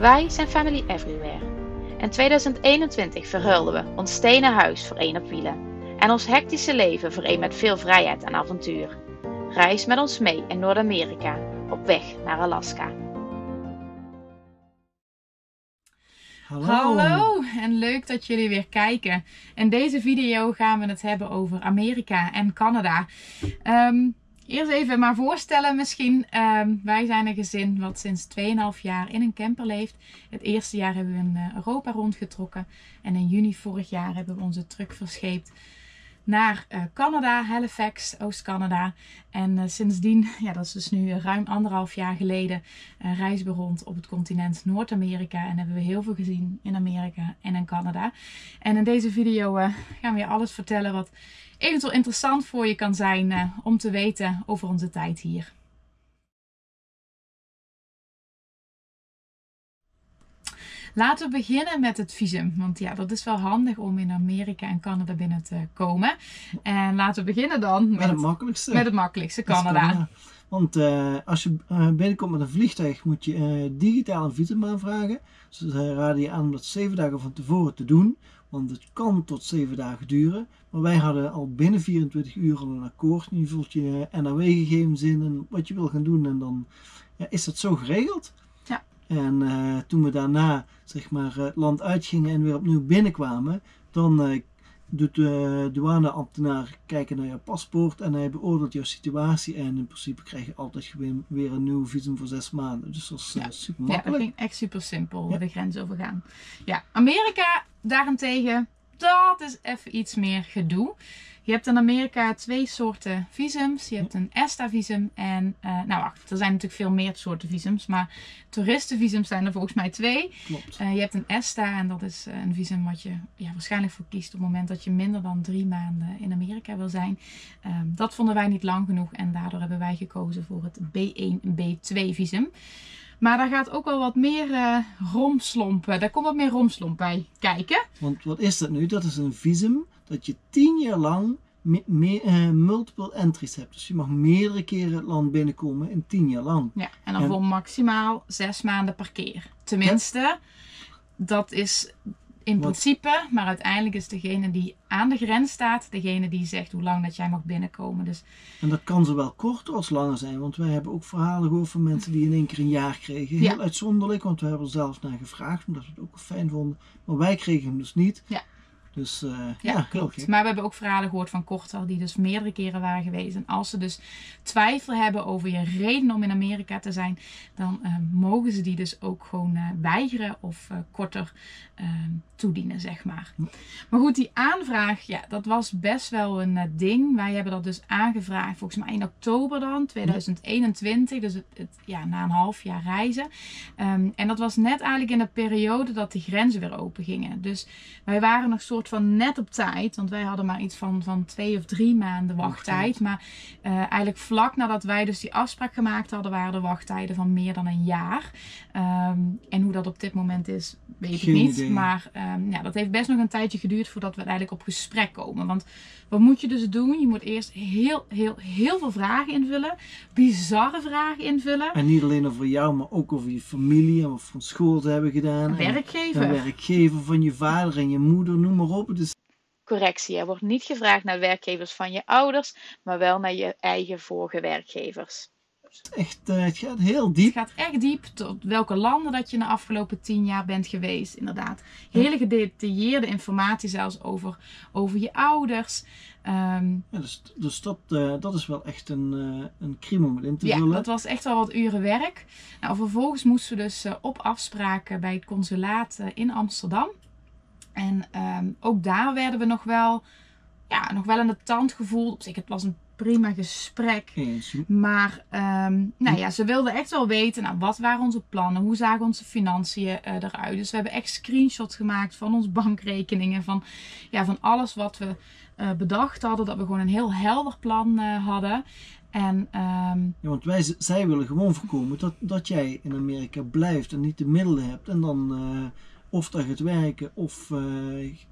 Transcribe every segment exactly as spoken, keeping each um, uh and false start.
Wij zijn Family Everywhere. In tweeduizend eenentwintig verruilden we ons stenen huis voor één op wielen en ons hectische leven voor één met veel vrijheid en avontuur. Reis met ons mee in Noord-Amerika op weg naar Alaska. Hallo. Hallo en leuk dat jullie weer kijken. In deze video gaan we het hebben over Amerika en Canada. Um, Eerst even maar voorstellen misschien. Um, wij zijn een gezin wat sinds tweeënhalf jaar in een camper leeft. Het eerste jaar hebben we in Europa rondgetrokken. En in juni vorig jaar hebben we onze truck verscheept naar uh, Canada, Halifax, Oost-Canada. En uh, sindsdien, ja, dat is dus nu ruim anderhalf jaar geleden, uh, reizen we rond op het continent Noord-Amerika. En hebben we heel veel gezien in Amerika en in Canada. En in deze video uh, gaan we je alles vertellen wat eventueel interessant voor je kan zijn uh, om te weten over onze tijd hier. Laten we beginnen met het visum, want ja, dat is wel handig om in Amerika en Canada binnen te komen. En laten we beginnen dan met, met, het, makkelijkste. met het makkelijkste, Canada. Canada. Want uh, als je uh, binnenkomt met een vliegtuig moet je uh, digitaal een visum aanvragen. Dus we raden je aan om dat zeven dagen van tevoren te doen. Want het kan tot zeven dagen duren. Maar wij hadden al binnen vierentwintig uur al een akkoord. Je vult je N A W-gegevens in en wat je wil gaan doen. En dan ja, is dat zo geregeld. Ja. En uh, toen we daarna zeg maar, het land uitgingen en weer opnieuw binnenkwamen. Dan uh, doet de douaneambtenaar kijken naar jouw paspoort. En hij beoordeelt jouw situatie. En in principe krijg je altijd weer een nieuw visum voor zes maanden. Dus dat is ja. uh, super makkelijk. Ja, dat ging echt super simpel. Ja. De grens overgaan. Ja, Amerika daarentegen, dat is even iets meer gedoe. Je hebt in Amerika twee soorten visums. Je hebt een ESTA-visum en, uh, nou wacht, er zijn natuurlijk veel meer soorten visums. Maar toeristenvisums zijn er volgens mij twee. Klopt. Uh, je hebt een ESTA en dat is een visum wat je ja, waarschijnlijk voor kiest op het moment dat je minder dan drie maanden in Amerika wil zijn. Uh, dat vonden wij niet lang genoeg en daardoor hebben wij gekozen voor het B één en B twee visum. Maar daar gaat ook wel wat meer uh, romslompen. Daar komt wat meer romslomp bij kijken. Want wat is dat nu? Dat is een visum dat je tien jaar lang me me uh, multiple entries hebt. Dus je mag meerdere keren het land binnenkomen in tien jaar lang. Ja, en dan en... voor maximaal zes maanden per keer. Tenminste, ja. dat is in wat? principe. Maar uiteindelijk is degene die aan de grens staat, degene die zegt hoe lang dat jij mag binnenkomen. Dus... En dat kan zowel korter als langer zijn, want wij hebben ook verhalen gehoord van mensen die in één keer een jaar kregen. Heel ja. uitzonderlijk, want we hebben er zelf naar gevraagd, omdat we het ook fijn vonden. Maar wij kregen hem dus niet. Ja. Dus uh, ja, ja, klopt. Maar we hebben ook verhalen gehoord van korter die dus meerdere keren waren geweest. En als ze dus twijfel hebben over je reden om in Amerika te zijn, dan uh, mogen ze die dus ook gewoon uh, weigeren of uh, korter uh, toedienen, zeg maar. Maar goed, die aanvraag, ja, dat was best wel een uh, ding. Wij hebben dat dus aangevraagd, volgens mij in oktober dan, tweeduizend eenentwintig. Dus het, het, ja, na een half jaar reizen. Um, en dat was net eigenlijk in de periode dat de grenzen weer open gingen. Dus wij waren nog soort van net op tijd, want wij hadden maar iets van, van twee of drie maanden wachttijd. Maar uh, eigenlijk vlak nadat wij dus die afspraak gemaakt hadden, waren de wachttijden van meer dan een jaar. Um, en hoe dat op dit moment is, weet Geen ik niet. Idee. Maar um, ja, dat heeft best nog een tijdje geduurd voordat we eigenlijk op gesprek komen. Want wat moet je dus doen? Je moet eerst heel, heel, heel veel vragen invullen. Bizarre vragen invullen. En niet alleen over jou, maar ook over je familie en wat voor school ze hebben gedaan. Een werkgever. En werkgever van je vader en je moeder, noem maar op. Dus... Correctie, er wordt niet gevraagd naar werkgevers van je ouders, maar wel naar je eigen vorige werkgevers. Echt, uh, het gaat heel diep. Het gaat echt diep tot welke landen dat je in de afgelopen tien jaar bent geweest, inderdaad. Hele gedetailleerde informatie zelfs over, over je ouders. Um, ja, dus dus dat, uh, dat is wel echt een, uh, een crime om in te vullen. Ja, dat was echt wel wat uren werk. Nou, vervolgens moesten we dus uh, op afspraken bij het consulaat uh, in Amsterdam. En um, ook daar werden we nog wel, ja, nog wel aan de tand gevoeld. Op zich, het was een prima gesprek. Maar um, nou ja, ze wilden echt wel weten, nou, wat waren onze plannen? Hoe zagen onze financiën uh, eruit? Dus we hebben echt screenshots gemaakt van onze bankrekeningen. Van, ja, van alles wat we uh, bedacht hadden. Dat we gewoon een heel helder plan uh, hadden. En, um... ja, want wij, zij willen gewoon voorkomen dat, dat jij in Amerika blijft en niet de middelen hebt. En dan... Uh... of daar gaat werken of uh,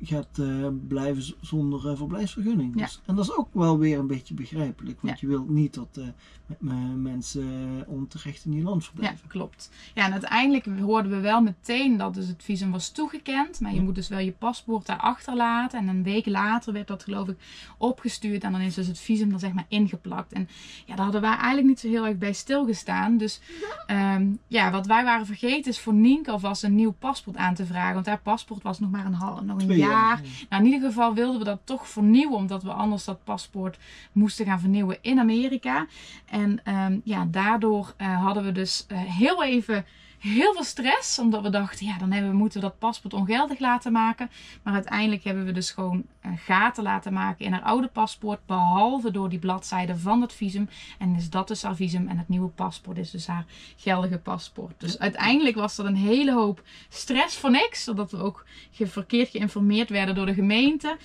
gaat uh, blijven zonder uh, verblijfsvergunning. Ja. Dus, en dat is ook wel weer een beetje begrijpelijk, want ja. je wilt niet dat uh, mensen uh, onterecht in je land verblijven. Ja, klopt. Ja, en uiteindelijk hoorden we wel meteen dat dus het visum was toegekend, maar je ja. moet dus wel je paspoort daar achterlaten. En een week later werd dat geloof ik opgestuurd en dan is dus het visum er zeg maar ingeplakt. En ja, daar hadden wij eigenlijk niet zo heel erg bij stilgestaan. Dus ja, um, ja wat wij waren vergeten is voor Nienke alvast een nieuw paspoort aan te vragen, want haar paspoort was nog maar een half, nog een Twee jaar. jaar. Ja. Nou, in ieder geval wilden we dat toch vernieuwen, omdat we anders dat paspoort moesten gaan vernieuwen in Amerika. En um, ja, daardoor uh, hadden we dus uh, heel even heel veel stress, omdat we dachten, ja, dan hebben we, moeten we dat paspoort ongeldig laten maken. Maar uiteindelijk hebben we dus gewoon uh, gaten laten maken in haar oude paspoort, behalve door die bladzijde van het visum. En is dat dus haar visum en het nieuwe paspoort is dus haar geldige paspoort. Dus uiteindelijk was dat een hele hoop stress voor niks, zodat we ook verkeerd geïnformeerd werden door de gemeente.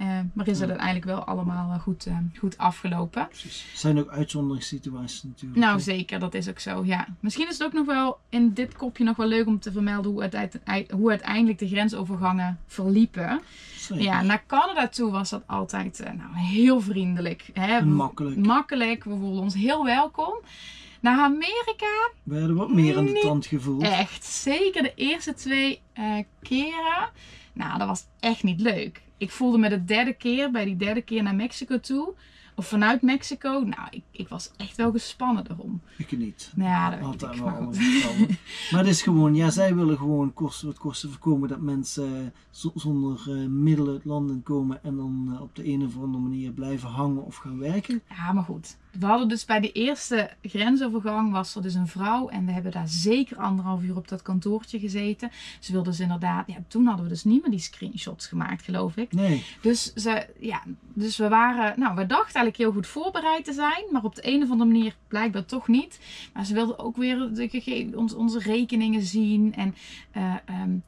Uh, maar is dat ja. uiteindelijk wel allemaal goed, uh, goed afgelopen. Precies. Er zijn ook uitzonderingssituaties natuurlijk. Nou hè? Zeker, dat is ook zo, ja. Misschien is het ook nog wel in dit kopje nog wel leuk om te vermelden hoe, uiteindelijk, hoe uiteindelijk de grensovergangen verliepen. Zeker. Ja, naar Canada toe was dat altijd uh, nou, heel vriendelijk. Hè? Makkelijk. Makkelijk, we voelden ons heel welkom. Naar Amerika... We hadden wat meer aan de tand gevoeld. Echt, zeker de eerste twee uh, keren. Nou, dat was echt niet leuk. Ik voelde me de derde keer, bij die derde keer naar Mexico toe. Of vanuit Mexico. Nou, ik, ik was echt wel gespannen daarom. Ik niet. Nou ja, dat altijd wel maar, maar het is gewoon, ja, zij willen gewoon kosten, wat kosten voorkomen dat mensen zonder uh, middelen het land in komen. En dan uh, op de een of andere manier blijven hangen of gaan werken. Ja, maar goed. We hadden dus bij de eerste grensovergang was er dus een vrouw. En we hebben daar zeker anderhalf uur op dat kantoortje gezeten. Ze wilden dus inderdaad... Ja, toen hadden we dus niet meer die screenshots gemaakt, geloof ik. Nee. Dus, ze, ja, dus we waren... Nou, we dachten eigenlijk heel goed voorbereid te zijn. Maar op de een of andere manier blijkbaar toch niet. Maar ze wilden ook weer de, ons, onze rekeningen zien. En... Uh, um,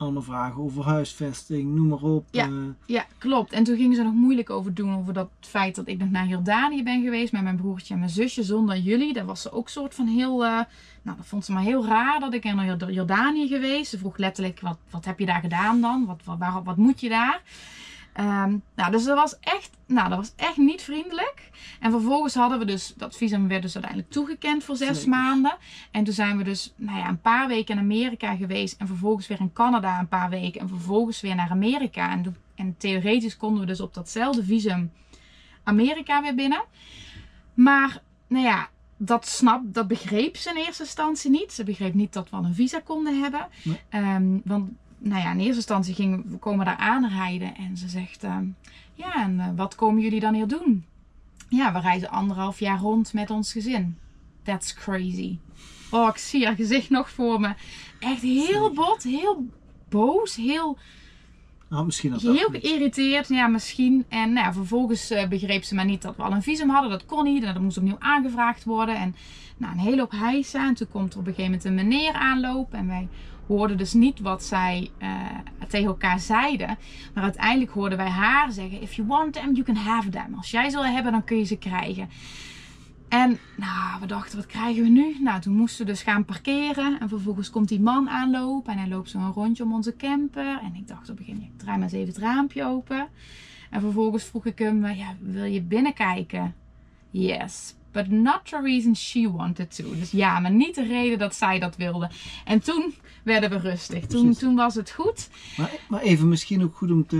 Allemaal vragen over huisvesting, noem maar op. Ja, uh... ja, klopt. En toen gingen ze nog moeilijk over doen over dat feit dat ik nog naar Jordanië ben geweest. Met mijn broertje en mijn zusje zonder jullie. Daar was ze ook soort van heel... Uh... Nou, dat vond ze maar heel raar dat ik naar Jordanië geweest. Ze vroeg letterlijk, wat, wat heb je daar gedaan dan? Wat, wat, waar, wat moet je daar? Um, nou, dus dat was, echt, nou, dat was echt niet vriendelijk. En vervolgens hadden we dus, dat visum werd dus uiteindelijk toegekend voor zes Zeker. maanden. En toen zijn we dus nou ja, een paar weken in Amerika geweest. En vervolgens weer in Canada een paar weken. En vervolgens weer naar Amerika. En, en theoretisch konden we dus op datzelfde visum Amerika weer binnen. Maar, nou ja... Dat, snap, dat begreep ze in eerste instantie niet. Ze begreep niet dat we al een visa konden hebben. Nee. Um, want nou ja, in eerste instantie gingen we komen daar aanrijden. En ze zegt, uh, ja, en uh, wat komen jullie dan hier doen? Ja, we reizen anderhalf jaar rond met ons gezin. That's crazy. Oh, ik zie haar gezicht nog voor me. Echt heel bot, heel boos, heel... Nou, misschien dat heel geïrriteerd, ja misschien. En nou ja, vervolgens uh, begreep ze maar niet dat we al een visum hadden. Dat kon niet en dat moest opnieuw aangevraagd worden. En nou, een hele hoop hijsa. En toen komt er op een gegeven moment een meneer aanlopen. En wij hoorden dus niet wat zij uh, tegen elkaar zeiden. Maar uiteindelijk hoorden wij haar zeggen, if you want them, you can have them. Als jij ze wil hebben, dan kun je ze krijgen. En nou, we dachten, wat krijgen we nu? Nou, toen moesten we dus gaan parkeren. En vervolgens komt die man aanlopen. En hij loopt zo een rondje om onze camper. En ik dacht op het begin, ja, ik draai maar eens even het raampje open. En vervolgens vroeg ik hem, ja, wil je binnenkijken? Yes, but not the reason she wanted to. Dus ja, maar niet de reden dat zij dat wilde. En toen werden we rustig. Toen, toen was het goed. Maar, maar even misschien ook goed om te,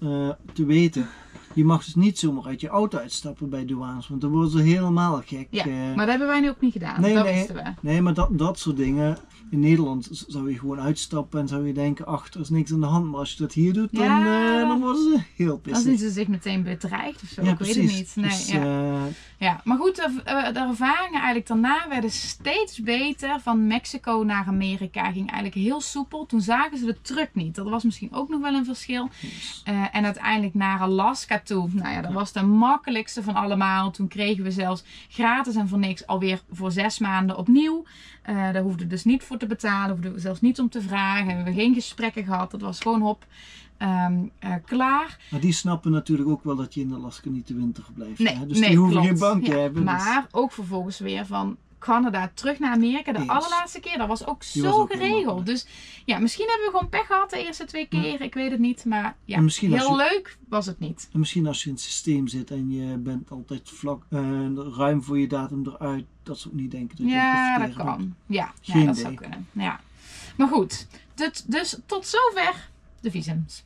uh, te weten... Je mag dus niet zomaar uit je auto uitstappen bij douanes, want dan worden ze helemaal gek. Ja, maar dat hebben wij nu ook niet gedaan, nee, dat nee, wisten we. Nee, maar dat, dat soort dingen. In Nederland zou je gewoon uitstappen en zou je denken, ach, er is niks aan de hand. Maar als je dat hier doet, dan, ja, uh, dan worden ze heel pissig. Dan zien ze zich meteen bedreigd of zo, ja, ik precies. weet het niet. Nee, dus, ja. Uh... ja, maar goed, de, de ervaringen eigenlijk daarna werden steeds beter. Van Mexico naar Amerika ging eigenlijk heel soepel. Toen zagen ze de truck niet. Dat was misschien ook nog wel een verschil. Yes. Uh, en uiteindelijk naar Alaska toe. Nou ja, dat was de makkelijkste van allemaal. Toen kregen we zelfs gratis en voor niks alweer voor zes maanden opnieuw. Uh, daar hoefde dus niet voor te betalen, hoefden we zelfs niet om te vragen, hebben we geen gesprekken gehad, dat was gewoon hop um, uh, klaar. Maar die snappen natuurlijk ook wel dat je in Alaska niet de winter blijft, nee, hè? Dus nee, die hoeven geen bankje ja, hebben. Maar dus... ook vervolgens weer van Canada terug naar Amerika. De allerlaatste keer. Dat was ook die zo was ook geregeld. Dus ja, misschien hebben we gewoon pech gehad de eerste twee keer. Ik weet het niet. Maar ja, heel je, leuk was het niet. En misschien als je in het systeem zit en je bent altijd vlak, uh, ruim voor je datum eruit. Dat ze ook niet denken. Dat ja, dat kan. Ja, ja, dat zou kunnen. Ja. Maar goed, dit, dus tot zover de visums.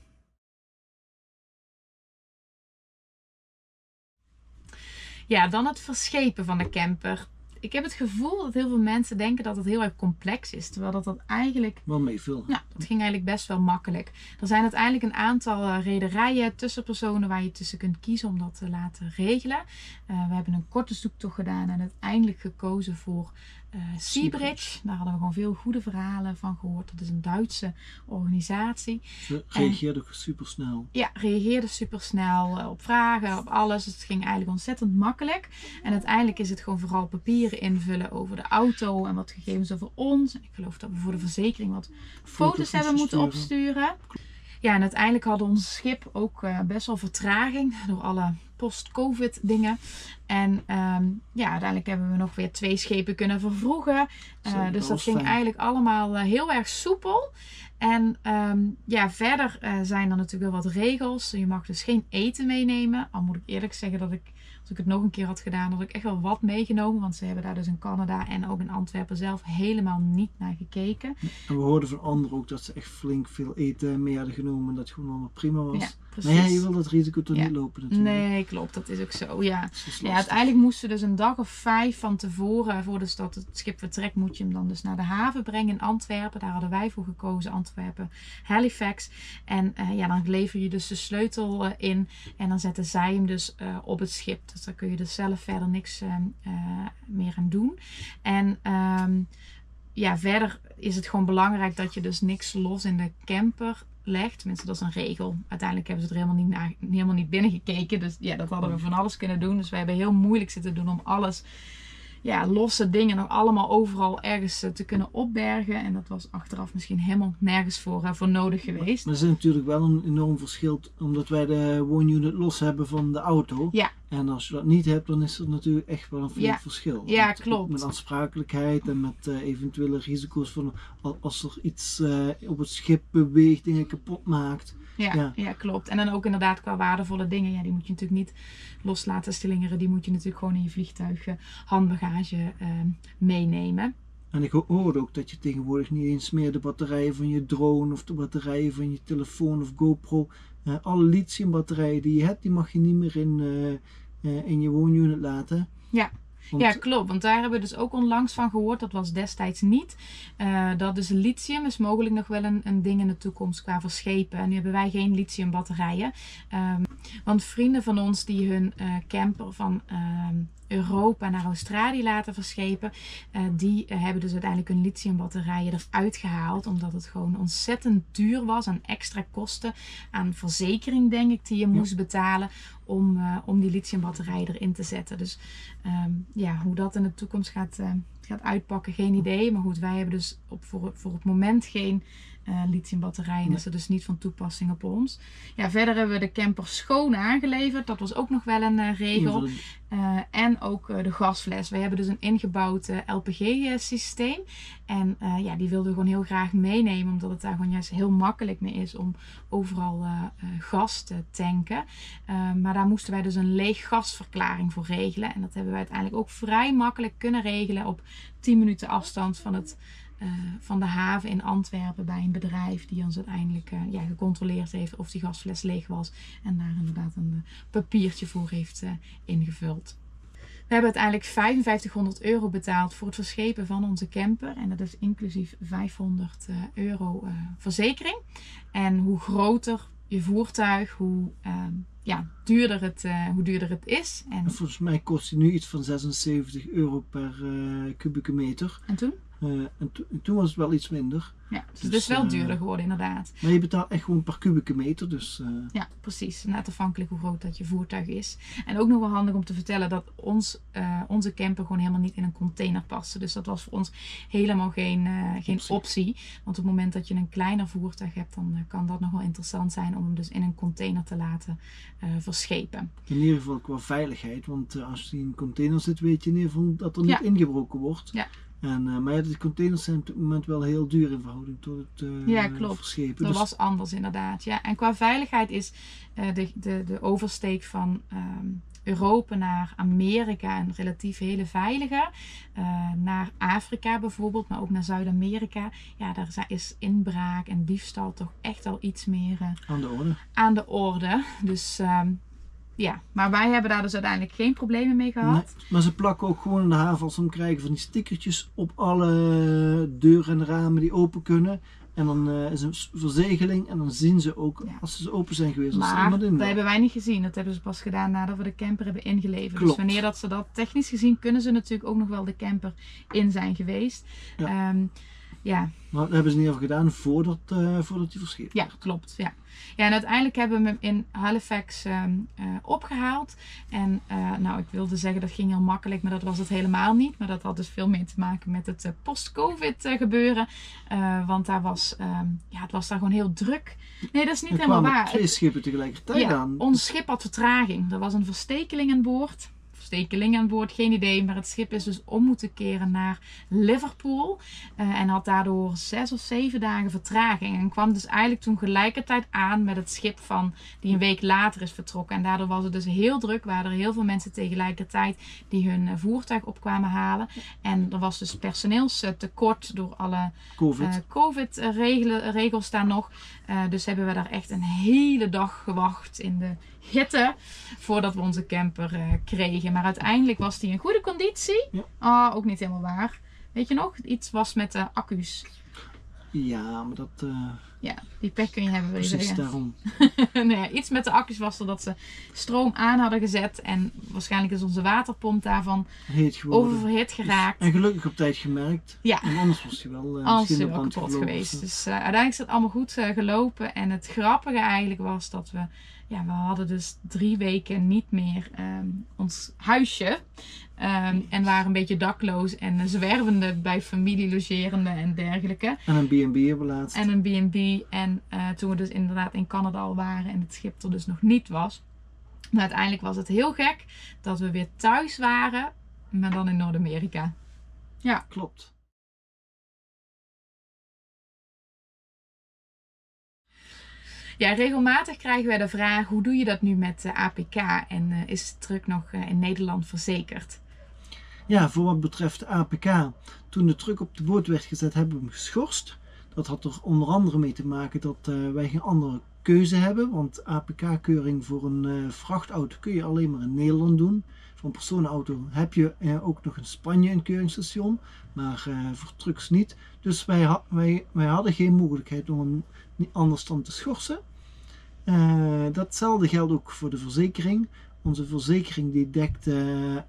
Ja, dan het verschepen van de camper. Ik heb het gevoel dat heel veel mensen denken dat het heel erg complex is. Terwijl dat, dat eigenlijk... wel meevult. Ja, dat ging eigenlijk best wel makkelijk. Er zijn uiteindelijk een aantal rederijen, tussenpersonen waar je tussen kunt kiezen om dat te laten regelen. Uh, we hebben een korte zoektocht gedaan en uiteindelijk gekozen voor uh, Seabridge. Daar hadden we gewoon veel goede verhalen van gehoord. Dat is een Duitse organisatie. Ze reageerde supersnel. Ja, reageerde supersnel op vragen, op alles. Het ging eigenlijk ontzettend makkelijk. En uiteindelijk is het gewoon vooral papier invullen over de auto en wat gegevens over ons. Ik geloof dat we voor de verzekering wat foto's, foto's hebben moeten opsturen. Ja, en uiteindelijk hadden ons schip ook uh, best wel vertraging door alle post-covid dingen. En um, ja, uiteindelijk hebben we nog weer twee schepen kunnen vervroegen. Uh, dus dat ging fijn. eigenlijk allemaal uh, heel erg soepel. En um, ja, verder uh, zijn er natuurlijk wel wat regels. Je mag dus geen eten meenemen. Al moet ik eerlijk zeggen dat ik, als ik het nog een keer had gedaan, had ik echt wel wat meegenomen. Want ze hebben daar dus in Canada en ook in Antwerpen zelf helemaal niet naar gekeken. En we hoorden van anderen ook dat ze echt flink veel eten mee hadden genomen. En dat het gewoon allemaal prima was. Ja, precies. Maar ja, je wil dat risico toch ja. niet lopen natuurlijk. Nee, klopt. Dat is ook zo. Ja. Ja, uiteindelijk moesten ze dus een dag of vijf van tevoren, voordat het schip vertrekt, moet je hem dan dus naar de haven brengen in Antwerpen. Daar hadden wij voor gekozen. Antwerpen, Halifax. En uh, ja, dan lever je dus de sleutel uh, in. En dan zetten zij hem dus uh, op het schip. Dus daar kun je dus zelf verder niks uh, uh, meer aan doen. En um, ja, verder is het gewoon belangrijk dat je dus niks los in de camper legt. Tenminste, dat is een regel. Uiteindelijk hebben ze er helemaal niet, naar, helemaal niet binnen gekeken. Dus ja, dat hadden we van alles kunnen doen. Dus wij hebben heel moeilijk zitten doen om alles, ja, losse dingen nog allemaal overal ergens te kunnen opbergen. En dat was achteraf misschien helemaal nergens voor, uh, voor nodig geweest. Maar er is natuurlijk wel een enorm verschil, omdat wij de woonunit los hebben van de auto. Ja. En als je dat niet hebt, dan is er natuurlijk echt wel een flink ja. verschil. Ja, met, klopt. Met aansprakelijkheid en met uh, eventuele risico's van als er iets uh, op het schip beweegt, dingen kapot maakt. Ja, ja. ja, klopt. En dan ook inderdaad qua waardevolle dingen. Ja, die moet je natuurlijk niet loslaten slingeren. Die moet je natuurlijk gewoon in je vliegtuig uh, handbagage uh, meenemen. En ik hoorde ook dat je tegenwoordig niet eens meer de batterijen van je drone of de batterijen van je telefoon of GoPro, uh, alle lithiumbatterijen die je hebt, die mag je niet meer in, uh, uh, in je woonunit laten. Ja. Want... ja, klopt. Want daar hebben we dus ook onlangs van gehoord. Dat was destijds niet. Uh, dat dus lithium is mogelijk nog wel een, een ding in de toekomst qua verschepen. En nu hebben wij geen lithiumbatterijen. Um, want vrienden van ons die hun uh, camper van um, Europa naar Australië laten verschepen. Uh, die uh, hebben dus uiteindelijk hun lithiumbatterijen eruit gehaald. Omdat het gewoon ontzettend duur was. Aan extra kosten. Aan verzekering denk ik die je moest ja. betalen. Om, uh, om die lithiumbatterij erin te zetten. Dus um, ja, hoe dat in de toekomst gaat, uh, gaat uitpakken, geen idee. Maar goed, wij hebben dus op, voor, voor het moment geen uh, lithiumbatterijen. Nee. Dus dat is niet van toepassing op ons. Ja, verder hebben we de camper schoon aangeleverd. Dat was ook nog wel een uh, regel. Uh, en ook uh, de gasfles. Wij hebben dus een ingebouwd uh, L P G-systeem. En uh, ja, die wilden we gewoon heel graag meenemen. Omdat het daar gewoon juist heel makkelijk mee is om overal uh, uh, gas te tanken. Uh, maar daar moesten wij dus een leeg gasverklaring voor regelen. En dat hebben we uiteindelijk ook vrij makkelijk kunnen regelen. Op tien minuten afstand van, het, uh, van de haven in Antwerpen. Bij een bedrijf die ons uiteindelijk uh, ja, gecontroleerd heeft of die gasfles leeg was. En daar inderdaad een uh, papiertje voor heeft uh, ingevuld. We hebben uiteindelijk vijfenvijftighonderd euro betaald voor het verschepen van onze camper. En dat is inclusief vijfhonderd euro uh, verzekering. En hoe groter je voertuig, hoe, uh, ja, duurder het, uh, hoe duurder het is. En... en volgens mij kost die nu iets van zesenzeventig euro per uh, kubieke meter. En toen? Uh, en, to en toen was het wel iets minder. Ja, dus het is wel duurder geworden inderdaad. Maar je betaalt echt gewoon per kubieke meter. Dus, uh... ja, precies. Net afhankelijk hoe groot dat je voertuig is. En ook nog wel handig om te vertellen dat ons, uh, onze camper gewoon helemaal niet in een container paste. Dus dat was voor ons helemaal geen, uh, geen optie. optie. Want op het moment dat je een kleiner voertuig hebt, dan uh, kan dat nog wel interessant zijn om hem dus in een container te laten Uh, voor schepen. In ieder geval qua veiligheid, want uh, als die in een container zit, weet je in ieder geval dat er niet ja. ingebroken wordt. Ja. En, uh, maar ja, de containers zijn op dit moment wel heel duur in verhouding tot het uh, ja, klopt. Schepen. Dat dus... was anders inderdaad. Ja. En qua veiligheid is uh, de, de, de oversteek van um, Europa naar Amerika een relatief hele veilige. Uh, naar Afrika bijvoorbeeld, maar ook naar Zuid-Amerika. Ja, daar is inbraak en diefstal toch echt al iets meer uh, aan de orde. Aan de orde. Dus... Um, ja, maar wij hebben daar dus uiteindelijk geen problemen mee gehad. Nee, maar ze plakken ook gewoon in de haven als ze hem krijgen van die stickertjes op alle deuren en ramen die open kunnen. En dan uh, is een verzegeling en dan zien ze ook ja. als ze open zijn geweest. Maar dat hebben wij niet gezien. Dat hebben ze pas gedaan nadat we de camper hebben ingeleverd. Klopt. Dus wanneer dat ze dat technisch gezien kunnen ze natuurlijk ook nog wel de camper in zijn geweest. Ja. Um, Ja. Maar dat hebben ze niet over gedaan voordat, uh, voordat hij verscheept. Ja, klopt. Ja. Ja, en uiteindelijk hebben we hem in Halifax um, uh, opgehaald. En uh, nou, ik wilde zeggen dat ging heel makkelijk, maar dat was het helemaal niet. Maar dat had dus veel meer te maken met het uh, post-COVID uh, gebeuren. Uh, want daar was, um, ja, het was daar gewoon heel druk. Nee, dat is niet helemaal waar. Er kwamen twee schepen tegelijkertijd ja, aan. Ons schip had vertraging. Er was een verstekeling aan boord. Stekeling aan boord, geen idee. Maar het schip is dus om moeten keren naar Liverpool. Uh, en had daardoor zes of zeven dagen vertraging. En kwam dus eigenlijk toen gelijkertijd aan met het schip van die een week later is vertrokken. En daardoor was het dus heel druk. Waren er heel veel mensen tegelijkertijd die hun voertuig op kwamen halen. En er was dus personeelstekort door alle COVID-regels uh, daar nog. Uh, dus hebben we daar echt een hele dag gewacht in de hitte voordat we onze camper uh, kregen. Maar uiteindelijk was die in goede conditie. Ja. Oh, ook niet helemaal waar. Weet je nog? Iets was met de uh, accu's. Ja, maar dat... Uh... Ja, die pech kun je hebben. Precies je daarom. Nee, iets met de accu's was er dat ze stroom aan hadden gezet. En waarschijnlijk is onze waterpomp daarvan oververhit geraakt. En gelukkig op tijd gemerkt. Ja. En anders was hij wel, uh, misschien wel kapot gelopen, geweest. Of... Dus uh, uiteindelijk is het allemaal goed uh, gelopen. En het grappige eigenlijk was dat we... Ja, we hadden dus drie weken niet meer um, ons huisje. Um, en waren een beetje dakloos en zwervende bij familie logerende en dergelijke. En een B en B hebben we laatst. En een B en B. En uh, toen we dus inderdaad in Canada al waren en het schip er dus nog niet was. Maar uiteindelijk was het heel gek dat we weer thuis waren, maar dan in Noord-Amerika. Ja, klopt. Ja, regelmatig krijgen wij de vraag, hoe doe je dat nu met de A P K en uh, is de truck nog uh, in Nederland verzekerd? Ja, voor wat betreft de A P K, toen de truck op de boot werd gezet, hebben we hem geschorst. Dat had er onder andere mee te maken dat uh, wij geen andere keuze hebben, want A P K-keuring voor een uh, vrachtauto kun je alleen maar in Nederland doen. Voor een personenauto heb je uh, ook nog in Spanje een keuringsstation, maar uh, voor trucks niet. Dus wij, ha wij, wij hadden geen mogelijkheid om hem anders dan te schorsen. Uh, datzelfde geldt ook voor de verzekering. Onze verzekering die dekt uh,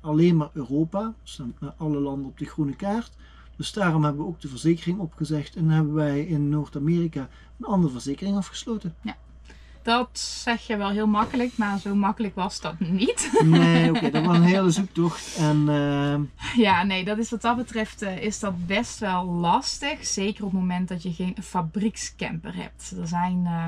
alleen maar Europa, dus alle landen op de groene kaart. Dus daarom hebben we ook de verzekering opgezegd en hebben wij in Noord-Amerika een andere verzekering afgesloten. Ja, dat zeg je wel heel makkelijk, maar zo makkelijk was dat niet. Nee, oké, okay, dat was een hele zoektocht. En, uh... ja, nee, dat is, wat dat betreft uh, is dat best wel lastig. Zeker op het moment dat je geen fabriekscamper hebt. Er zijn... Uh,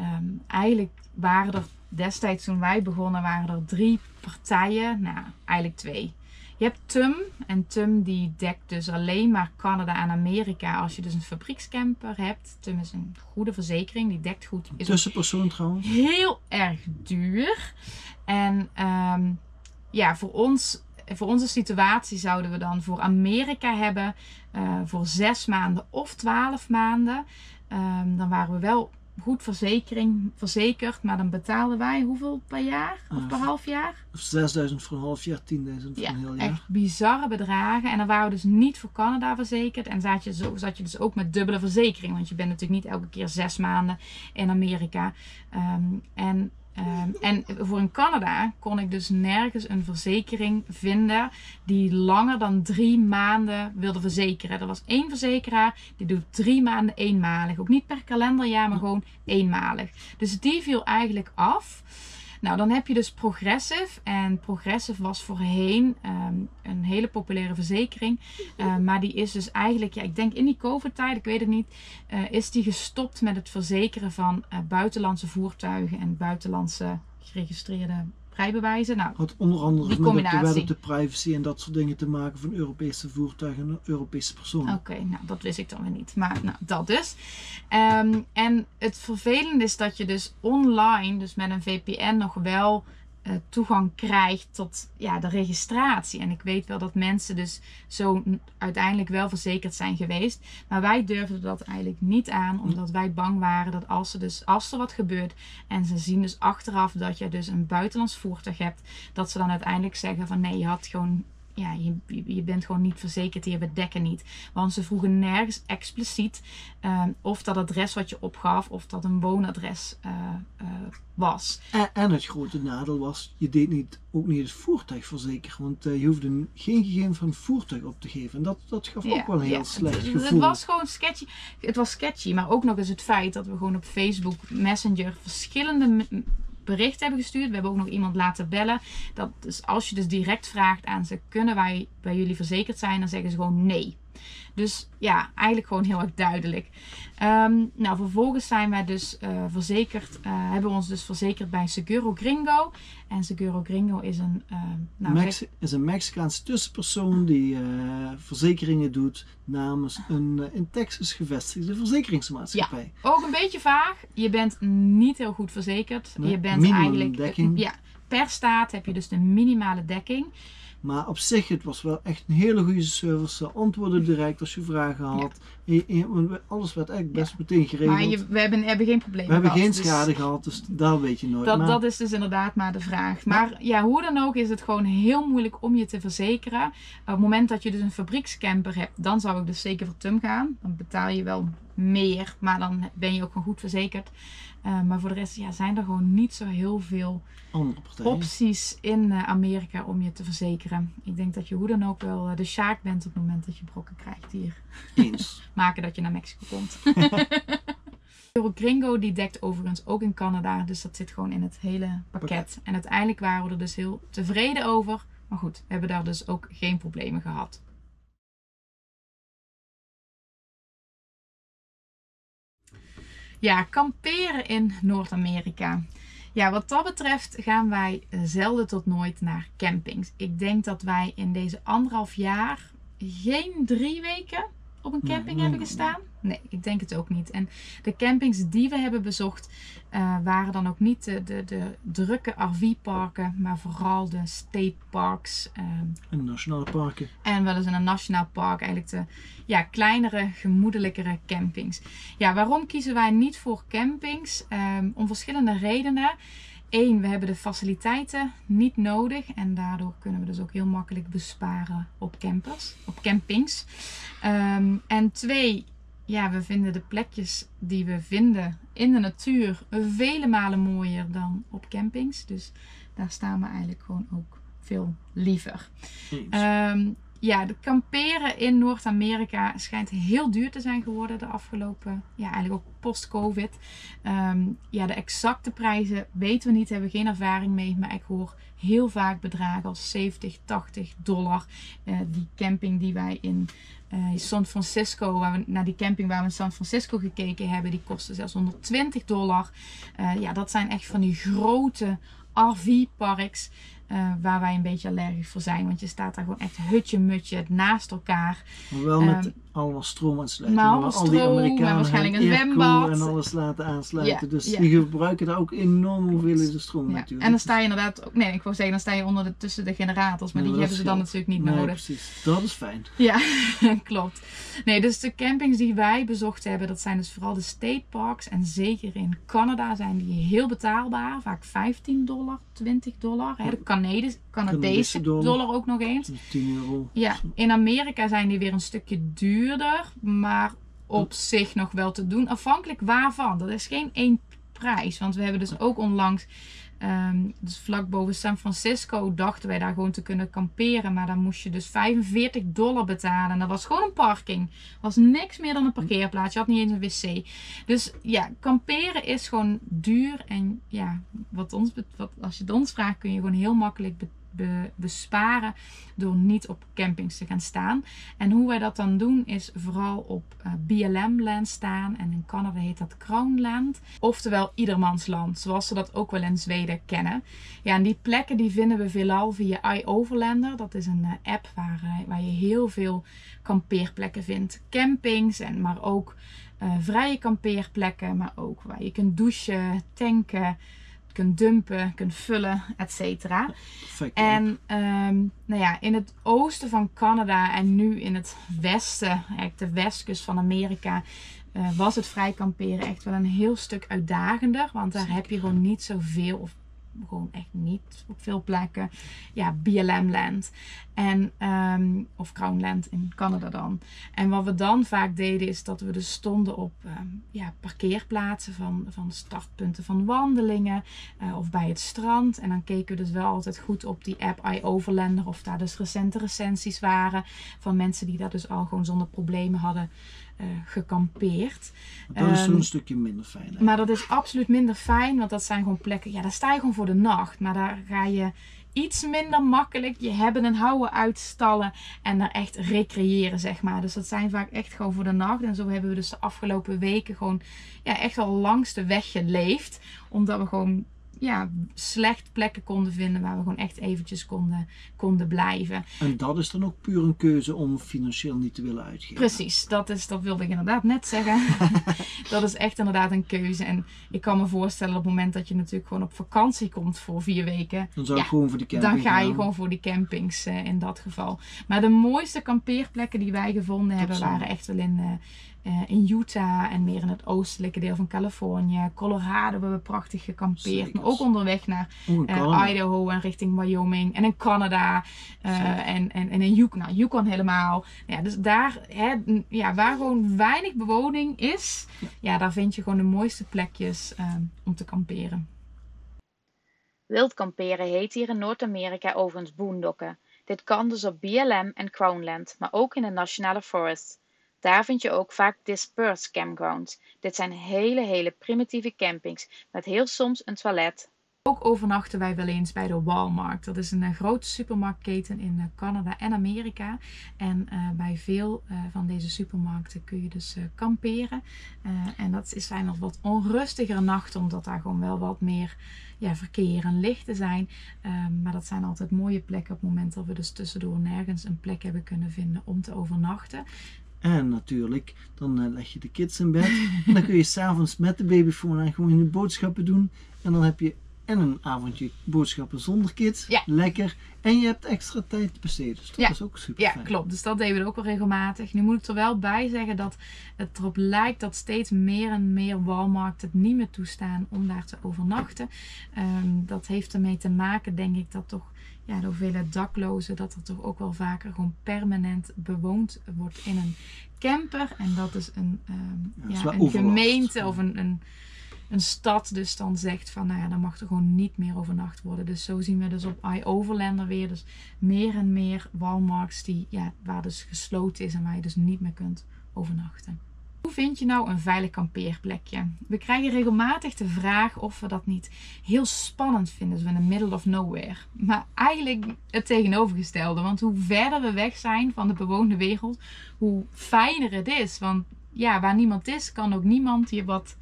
Um, eigenlijk waren er destijds toen wij begonnen waren er drie partijen, nou eigenlijk twee. Je hebt T U M en T U M die dekt dus alleen maar Canada en Amerika als je dus een fabriekscamper hebt. T U M is een goede verzekering, die dekt goed. Is tussenpersoon trouwens. Heel erg duur. En um, ja, voor ons... Voor onze situatie zouden we dan voor Amerika hebben uh, voor zes maanden of twaalf maanden. Um, dan waren we wel goed verzekering, verzekerd, maar dan betaalden wij hoeveel per jaar of per half jaar? zesduizend voor een half jaar, tienduizend voor ja, een heel jaar. Echt bizarre bedragen. En dan waren we dus niet voor Canada verzekerd. En zat je, zo, zat je dus ook met dubbele verzekering, want je bent natuurlijk niet elke keer zes maanden in Amerika. Um, en... Um, en voor in Canada kon ik dus nergens een verzekering vinden die langer dan drie maanden wilde verzekeren. Er was één verzekeraar, die doet drie maanden eenmalig. Ook niet per kalenderjaar, maar gewoon eenmalig. Dus die viel eigenlijk af. Nou, dan heb je dus Progressive. En Progressive was voorheen um, een hele populaire verzekering. Uh, maar die is dus eigenlijk, ja, ik denk in die COVID-tijd, ik weet het niet, uh, is die gestopt met het verzekeren van uh, buitenlandse voertuigen en buitenlandse geregistreerde rijbewijzen. Nou, had onder andere met de wet op de privacy en dat soort dingen te maken van Europese voertuigen en Europese personen. Oké, okay, nou dat wist ik dan weer niet. Maar nou, dat dus. Um, en het vervelende is dat je dus online, dus met een V P N, nog wel uh, toegang krijgt tot ja, de registratie. En ik weet wel dat mensen dus zo uiteindelijk wel verzekerd zijn geweest. Maar wij durfden dat eigenlijk niet aan, omdat wij bang waren dat als er, dus, als er wat gebeurt en ze zien dus achteraf dat je dus een buitenlands voertuig hebt, dat ze dan uiteindelijk zeggen van nee, je had gewoon... Ja, je, je bent gewoon niet verzekerd en je bedekken niet. Want ze vroegen nergens expliciet uh, of dat adres wat je opgaf, of dat een woonadres uh, uh, was. En, en het grote nadeel was, je deed niet, ook niet het voertuig verzekeren. Want uh, je hoefde geen gegevens van het voertuig op te geven. En dat, dat gaf ja, ook wel een heel ja, slecht het, gevoel. Het was gewoon sketchy. Het was sketchy, maar ook nog eens het feit dat we gewoon op Facebook Messenger verschillende... bericht hebben gestuurd. We hebben ook nog iemand laten bellen. Dat dus als je dus direct vraagt aan ze, kunnen wij bij jullie verzekerd zijn? Dan zeggen ze gewoon nee. Dus ja, eigenlijk gewoon heel erg duidelijk. Um, nou, vervolgens zijn wij dus uh, verzekerd, uh, hebben we ons dus verzekerd bij Seguro Gringo. En Seguro Gringo is een... Uh, nou, Mex is een Mexicaanse tussenpersoon die uh, verzekeringen doet namens een uh, in Texas gevestigde verzekeringsmaatschappij. Ja, ook een beetje vaag. Je bent niet heel goed verzekerd. Nee, je bent eigenlijk... dekking. Uh, ja, per staat heb je dus de minimale dekking. Maar op zich, het was wel echt een hele goede service. Ze antwoorden direct als je vragen had. Ja. En, en, alles werd echt best ja. meteen geregeld. Maar je, we hebben, hebben geen probleem gehad. We hebben geen schade dus, gehad, dus daar weet je nooit. Dat, maar, dat is dus inderdaad maar de vraag. Maar, maar ja, hoe dan ook is het gewoon heel moeilijk om je te verzekeren. Op het moment dat je dus een fabriekscamper hebt, dan zou ik dus zeker voor T U M gaan. Dan betaal je wel meer, maar dan ben je ook gewoon goed verzekerd. Uh, maar voor de rest ja, zijn er gewoon niet zo heel veel opties in uh, Amerika om je te verzekeren. Ik denk dat je hoe dan ook wel uh, de sjaak bent op het moment dat je brokken krijgt hier. Eens. Maken dat je naar Mexico komt. Seguro Gringo die dekt overigens ook in Canada. Dus dat zit gewoon in het hele pakket. pakket. En uiteindelijk waren we er dus heel tevreden over. Maar goed, we hebben daar dus ook geen problemen gehad. Ja, kamperen in Noord-Amerika. Ja, wat dat betreft gaan wij zelden tot nooit naar campings. Ik denk dat wij in deze anderhalf jaar geen drie weken op een camping nee, hebben nee, gestaan. Nee, ik denk het ook niet. En de campings die we hebben bezocht uh, waren dan ook niet de, de, de drukke R V-parken, maar vooral de state parks. Uh, en nationale parken. En wel eens in een nationaal park, eigenlijk de ja, kleinere, gemoedelijkere campings. Ja, waarom kiezen wij niet voor campings? Um, om verschillende redenen. Eén, we hebben de faciliteiten niet nodig en daardoor kunnen we dus ook heel makkelijk besparen op campers, op campings. Um, en twee, ja, we vinden de plekjes die we vinden in de natuur vele malen mooier dan op campings. Dus daar staan we eigenlijk gewoon ook veel liever. Um, ja, de kamperen in Noord-Amerika schijnt heel duur te zijn geworden de afgelopen, ja, eigenlijk ook post-COVID. Um, ja, de exacte prijzen weten we niet, hebben we geen ervaring mee, maar ik hoor heel vaak bedragen als zeventig, tachtig dollar. Uh, die camping die wij in uh, San Francisco, waar we, naar die camping waar we in San Francisco gekeken hebben, die kostte zelfs honderdtwintig dollar. Uh, ja, dat zijn echt van die grote R V-parks. Uh, waar wij een beetje allergisch voor zijn. Want je staat daar gewoon echt hutje-mutje naast elkaar. Maar wel met um, allemaal stroomaansluiting. Maar allemaal al die Amerikanen waarschijnlijk een zwembad. En alles laten aansluiten. Ja, dus ja. Die gebruiken daar ook enorm hoeveelheden stroom ja. natuurlijk. En dan sta je inderdaad ook... Nee, ik wou zeggen, dan sta je onder de, tussen de generators. Maar nee, die hebben ze dan geld. natuurlijk niet nee, nodig. Precies. Dat is fijn. Ja, klopt. Nee, dus de campings die wij bezocht hebben, dat zijn dus vooral de state parks. En zeker in Canada zijn die heel betaalbaar. Vaak vijftien dollar, twintig dollar. Hè, de Canadese, Canadese dollar ook nog eens. tien euro. Ja, in Amerika zijn die weer een stukje duurder, maar op zich nog wel te doen. Afhankelijk waarvan. Dat is geen één prijs. Want we hebben dus ook onlangs, um, dus vlak boven San Francisco, dachten wij daar gewoon te kunnen kamperen. Maar dan moest je dus vijfenveertig dollar betalen. En dat was gewoon een parking. Was niks meer dan een parkeerplaats. Je had niet eens een wc. Dus ja, kamperen is gewoon duur. En ja, wat ons, wat, als je het ons vraagt, kun je gewoon heel makkelijk betalen. be, besparen door niet op campings te gaan staan. En hoe wij dat dan doen is vooral op uh, B L M-land staan. En in Canada heet dat Crownland. Oftewel iedermans land, zoals ze dat ook wel in Zweden kennen. Ja, en die plekken die vinden we veelal via iOverlander. Dat is een uh, app waar, uh, waar je heel veel kampeerplekken vindt. Campings, en maar ook uh, vrije kampeerplekken. Maar ook waar je kunt douchen, tanken, kunt dumpen, kunt vullen, et cetera. En um, nou ja, in het oosten van Canada en nu in het westen, eigenlijk de westkust van Amerika, uh, was het vrij kamperen echt wel een heel stuk uitdagender. Want daar heb je gewoon niet zoveel, of gewoon echt niet op veel plekken, ja, B L M-land. En, um, of Crownland in Canada dan. En wat we dan vaak deden is dat we dus stonden op um, ja, parkeerplaatsen van, van startpunten van wandelingen. Uh, of bij het strand. En dan keken we dus wel altijd goed op die app iOverlander. Of daar dus recente recensies waren. Van mensen die daar dus al gewoon zonder problemen hadden uh, gekampeerd. Dat is um, een stukje minder fijn. Eigenlijk. Maar dat is absoluut minder fijn. Want dat zijn gewoon plekken. Ja, daar sta je gewoon voor de nacht. Maar daar ga je iets minder makkelijk je hebben en houden uitstallen en daar echt recreëren, zeg maar. Dus dat zijn vaak echt gewoon voor de nacht. En zo hebben we dus de afgelopen weken gewoon ja, echt al langs de weg geleefd. Omdat we gewoon ja, slecht plekken konden vinden waar we gewoon echt eventjes konden, konden blijven. En dat is dan ook puur een keuze om financieel niet te willen uitgeven. Precies, dat, is, dat wilde ik inderdaad net zeggen. Dat is echt inderdaad een keuze. En ik kan me voorstellen op het moment dat je natuurlijk gewoon op vakantie komt voor vier weken. Dan zou ja, ik gewoon voor die camping Dan ga je gaan. gewoon voor die campings uh, in dat geval. Maar de mooiste kampeerplekken die wij gevonden dat hebben, zo. waren echt wel in... Uh, Uh, in Utah en meer in het oostelijke deel van Californië. Colorado hebben we prachtig gekampeerd. Zekers. Maar ook onderweg naar uh, Idaho en richting Wyoming. En in Canada. Uh, en, en, en in Yukon. Nou, Yukon helemaal. Ja, dus daar, hè, ja, waar gewoon weinig bewoning is. Ja, ja, daar vind je gewoon de mooiste plekjes uh, om te kamperen. Wild kamperen heet hier in Noord-Amerika overigens boondokken. Dit kan dus op B L M en Crownland. Maar ook in de Nationale Forest. Daar vind je ook vaak dispersed campgrounds. Dit zijn hele, hele primitieve campings met heel soms een toilet. Ook overnachten wij wel eens bij de Walmart. Dat is een grote supermarktketen in Canada en Amerika. En uh, bij veel uh, van deze supermarkten kun je dus uh, kamperen. Uh, en dat zijn nog wat onrustigere nachten, omdat daar gewoon wel wat meer ja, verkeer en lichten zijn. Uh, maar dat zijn altijd mooie plekken op het moment dat we dus tussendoor nergens een plek hebben kunnen vinden om te overnachten. En natuurlijk, dan leg je de kids in bed. En dan kun je s'avonds met de babyfoon aan gewoon je boodschappen doen. En dan heb je en een avondje boodschappen zonder kids. Ja. Lekker. En je hebt extra tijd te besteden. Dus dat ja. is ook super fijn. Ja, klopt. Dus dat deden we ook wel regelmatig. Nu moet ik er wel bij zeggen dat het erop lijkt dat steeds meer en meer Walmart het niet meer toestaan om daar te overnachten. Um, dat heeft ermee te maken, denk ik, dat toch... Ja, de hoeveelheid daklozen, dat er toch ook wel vaker gewoon permanent bewoond wordt in een camper. En dat is een, um, ja, ja, een gemeente of een, een, een stad dus dan zegt van, nou ja, dan mag er gewoon niet meer overnacht worden. Dus zo zien we dus op iOverlander weer dus meer en meer Walmarts die, ja, waar dus gesloten is en waar je dus niet meer kunt overnachten. Hoe vind je nou een veilig kampeerplekje? We krijgen regelmatig de vraag of we dat niet heel spannend vinden, zo in the middle of nowhere. Maar eigenlijk het tegenovergestelde, want hoe verder we weg zijn van de bewoonde wereld, hoe fijner het is. Want ja, waar niemand is, kan ook niemand je wat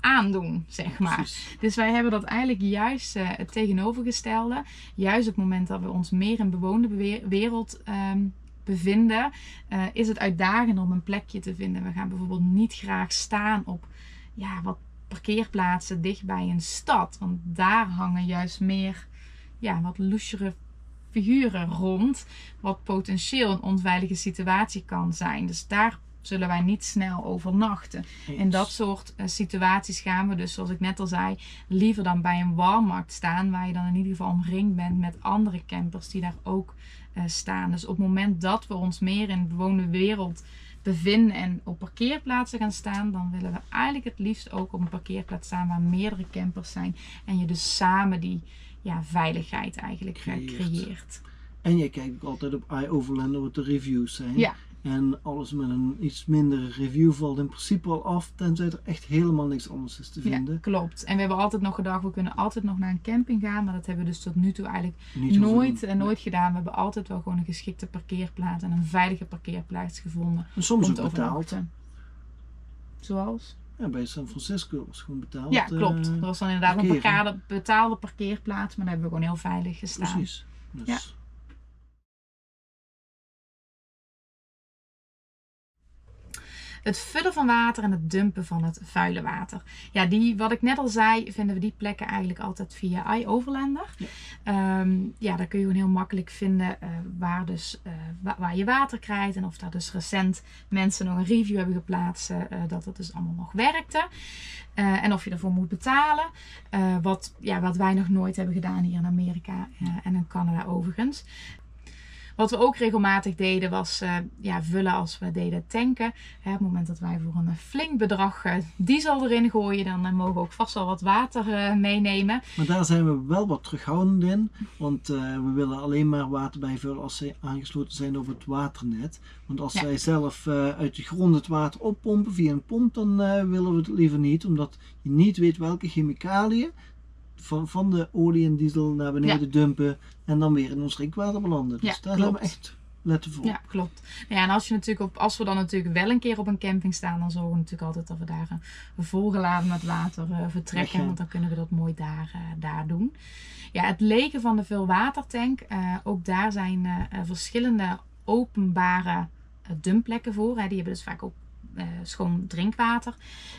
aandoen, zeg maar. Precies. Dus wij hebben dat eigenlijk juist uh, het tegenovergestelde. Juist op het moment dat we ons meer in bewoonde wereld um, bevinden, uh, is het uitdagend om een plekje te vinden. We gaan bijvoorbeeld niet graag staan op ja, wat parkeerplaatsen dichtbij een stad. Want daar hangen juist meer ja, wat loesjere figuren rond. Wat potentieel een onveilige situatie kan zijn. Dus daar zullen wij niet snel overnachten. Yes. In dat soort uh, situaties gaan we dus, zoals ik net al zei, liever dan bij een Walmart staan. Waar je dan in ieder geval omringd bent met andere campers die daar ook Uh, staan. Dus op het moment dat we ons meer in de bewoonde wereld bevinden en op parkeerplaatsen gaan staan, dan willen we eigenlijk het liefst ook op een parkeerplaats staan waar meerdere campers zijn en je dus samen die ja, veiligheid eigenlijk creëert. creëert. En je kijkt ook altijd op iOverlander wat de reviews zijn. Ja. En alles met een iets mindere review valt in principe al af, tenzij er echt helemaal niks anders is te vinden. Ja, klopt. En we hebben altijd nog gedacht, we kunnen altijd nog naar een camping gaan. Maar dat hebben we dus tot nu toe eigenlijk niet nooit, en nooit nee. gedaan. We hebben altijd wel gewoon een geschikte parkeerplaats en een veilige parkeerplaats gevonden. En soms ook betaald. Zoals? Ja, bij San Francisco was gewoon betaald. Ja, klopt. Er was dan inderdaad parkeren. een betaalde parkeerplaats, maar daar hebben we gewoon heel veilig gestaan. Precies. Dus. Ja. Het vullen van water en het dumpen van het vuile water. Ja, die, wat ik net al zei, vinden we die plekken eigenlijk altijd via iOverlander. Ja. Um, ja, daar kun je gewoon heel makkelijk vinden uh, waar, dus, uh, wa waar je water krijgt. En of daar dus recent mensen nog een review hebben geplaatst uh, dat het dus allemaal nog werkte. Uh, en of je ervoor moet betalen. Uh, wat, ja, wat wij nog nooit hebben gedaan hier in Amerika uh, en in Canada overigens. Wat we ook regelmatig deden was uh, ja, vullen als we deden tanken. Hè, op het moment dat wij voor een flink bedrag uh, diesel erin gooien, dan uh, mogen we ook vast wel wat water uh, meenemen. Maar daar zijn we wel wat terughoudend in. Want uh, we willen alleen maar water bijvullen als zij aangesloten zijn op het waternet. Want als ja. zij zelf uh, uit de grond het water oppompen via een pomp, dan uh, willen we het liever niet. Omdat je niet weet welke chemicaliën Van, van de olie en diesel naar beneden ja. dumpen en dan weer in ons drinkwater belanden. Dus ja, daar klopt. Zijn we echt letten voor. Ja, klopt. Ja, en als, je natuurlijk op, als we dan natuurlijk wel een keer op een camping staan, dan zorgen we natuurlijk altijd dat we daar uh, volgeladen met water uh, vertrekken. Ja, ja. Want dan kunnen we dat mooi daar, uh, daar doen. Ja, het legen van de vulwatertank. Uh, ook daar zijn uh, verschillende openbare uh, dumpplekken voor. Hè. Die hebben dus vaak ook Uh, schoon drinkwater.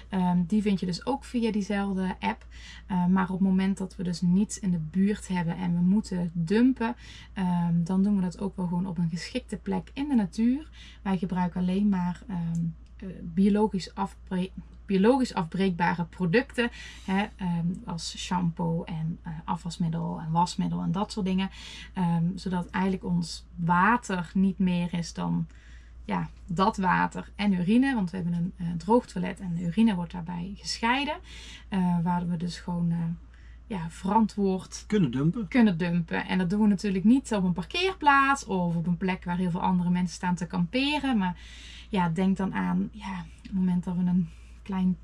Um, die vind je dus ook via diezelfde app. Uh, maar op het moment dat we dus niets in de buurt hebben en we moeten dumpen, um, dan doen we dat ook wel gewoon op een geschikte plek in de natuur. Wij gebruiken alleen maar um, uh, biologisch, afbre biologisch afbreekbare producten, hè, um, als shampoo en uh, afwasmiddel en wasmiddel en dat soort dingen. Um, zodat eigenlijk ons water niet meer is dan ja, dat water en urine, want we hebben een uh, droog toilet en de urine wordt daarbij gescheiden. Uh, waar we dus gewoon uh, ja, verantwoord kunnen dumpen. kunnen dumpen. En dat doen we natuurlijk niet op een parkeerplaats of op een plek waar heel veel andere mensen staan te kamperen. Maar ja, denk dan aan ja, op het moment dat we een klein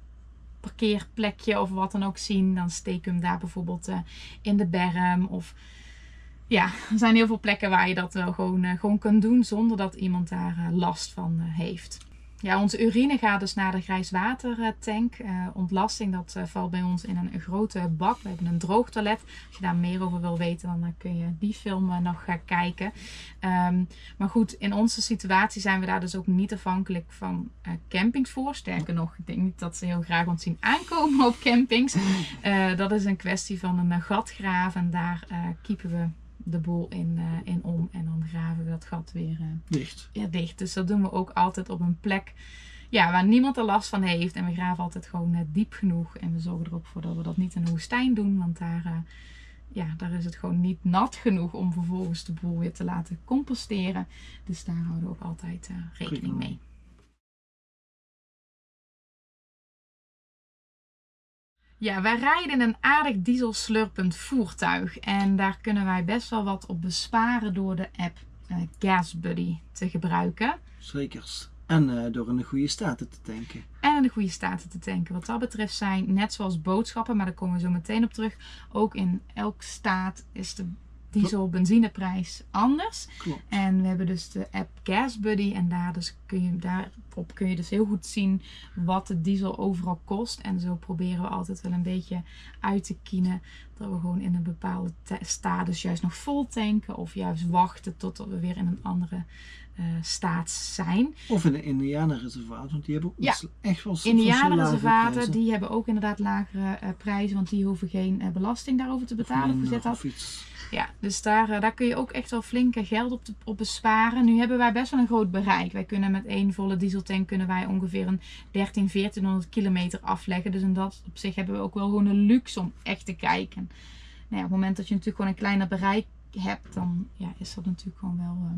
parkeerplekje of wat dan ook zien, dan steek hem daar bijvoorbeeld uh, in de berm of... Ja, er zijn heel veel plekken waar je dat wel gewoon, gewoon kunt doen zonder dat iemand daar last van heeft. Ja, onze urine gaat dus naar de grijswatertank. Uh, ontlasting, dat uh, valt bij ons in een grote bak. We hebben een droog toilet. Als je daar meer over wil weten, dan uh, kun je die film uh, nog gaan kijken. Um, maar goed, in onze situatie zijn we daar dus ook niet afhankelijk van uh, campings voor. Sterker nog, ik denk niet dat ze heel graag ons zien aankomen op campings. Uh, dat is een kwestie van een uh, gat graven en daar uh, kiepen we de boel in, uh, in om en dan graven we dat gat weer uh, dicht. Ja, dicht. Dus dat doen we ook altijd op een plek ja, waar niemand er last van heeft. En we graven altijd gewoon uh, diep genoeg. En we zorgen er ook voor dat we dat niet in de woestijn doen. Want daar, uh, ja, daar is het gewoon niet nat genoeg om vervolgens de boel weer te laten composteren. Dus daar houden we ook altijd uh, rekening mee. Ja, wij rijden in een aardig dieselslurpend voertuig en daar kunnen wij best wel wat op besparen door de app uh, Gasbuddy te gebruiken. Zekers. En uh, door in de goede staten te tanken. En in de goede staten te tanken. Wat dat betreft zijn, net zoals boodschappen, maar daar komen we zo meteen op terug, ook in elk staat is de diesel-benzineprijs anders. Klopt. En we hebben dus de app Gasbuddy en daar dus kun je, daarop kun je dus heel goed zien wat de diesel overal kost. En zo proberen we altijd wel een beetje uit te kienen dat we gewoon in een bepaalde staat dus juist nog vol tanken of juist wachten totdat we weer in een andere uh, staat zijn. Of in de Indianerreservaten, want die hebben ja. echt wel Indianerreservaten, die hebben ook inderdaad lagere uh, prijzen, want die hoeven geen uh, belasting daarover te betalen. Of minder, of iets. Ja, dus daar, uh, daar kun je ook echt wel flinke geld op, te, op besparen. Nu hebben wij best wel een groot bereik. Wij kunnen met één volle dieseltank kunnen wij ongeveer een dertienhonderd, veertienhonderd kilometer afleggen. Dus in dat op zich hebben we ook wel gewoon een luxe om echt te kijken. Nou ja, op het moment dat je natuurlijk gewoon een kleiner bereik hebt, dan ja, is dat natuurlijk gewoon wel, uh,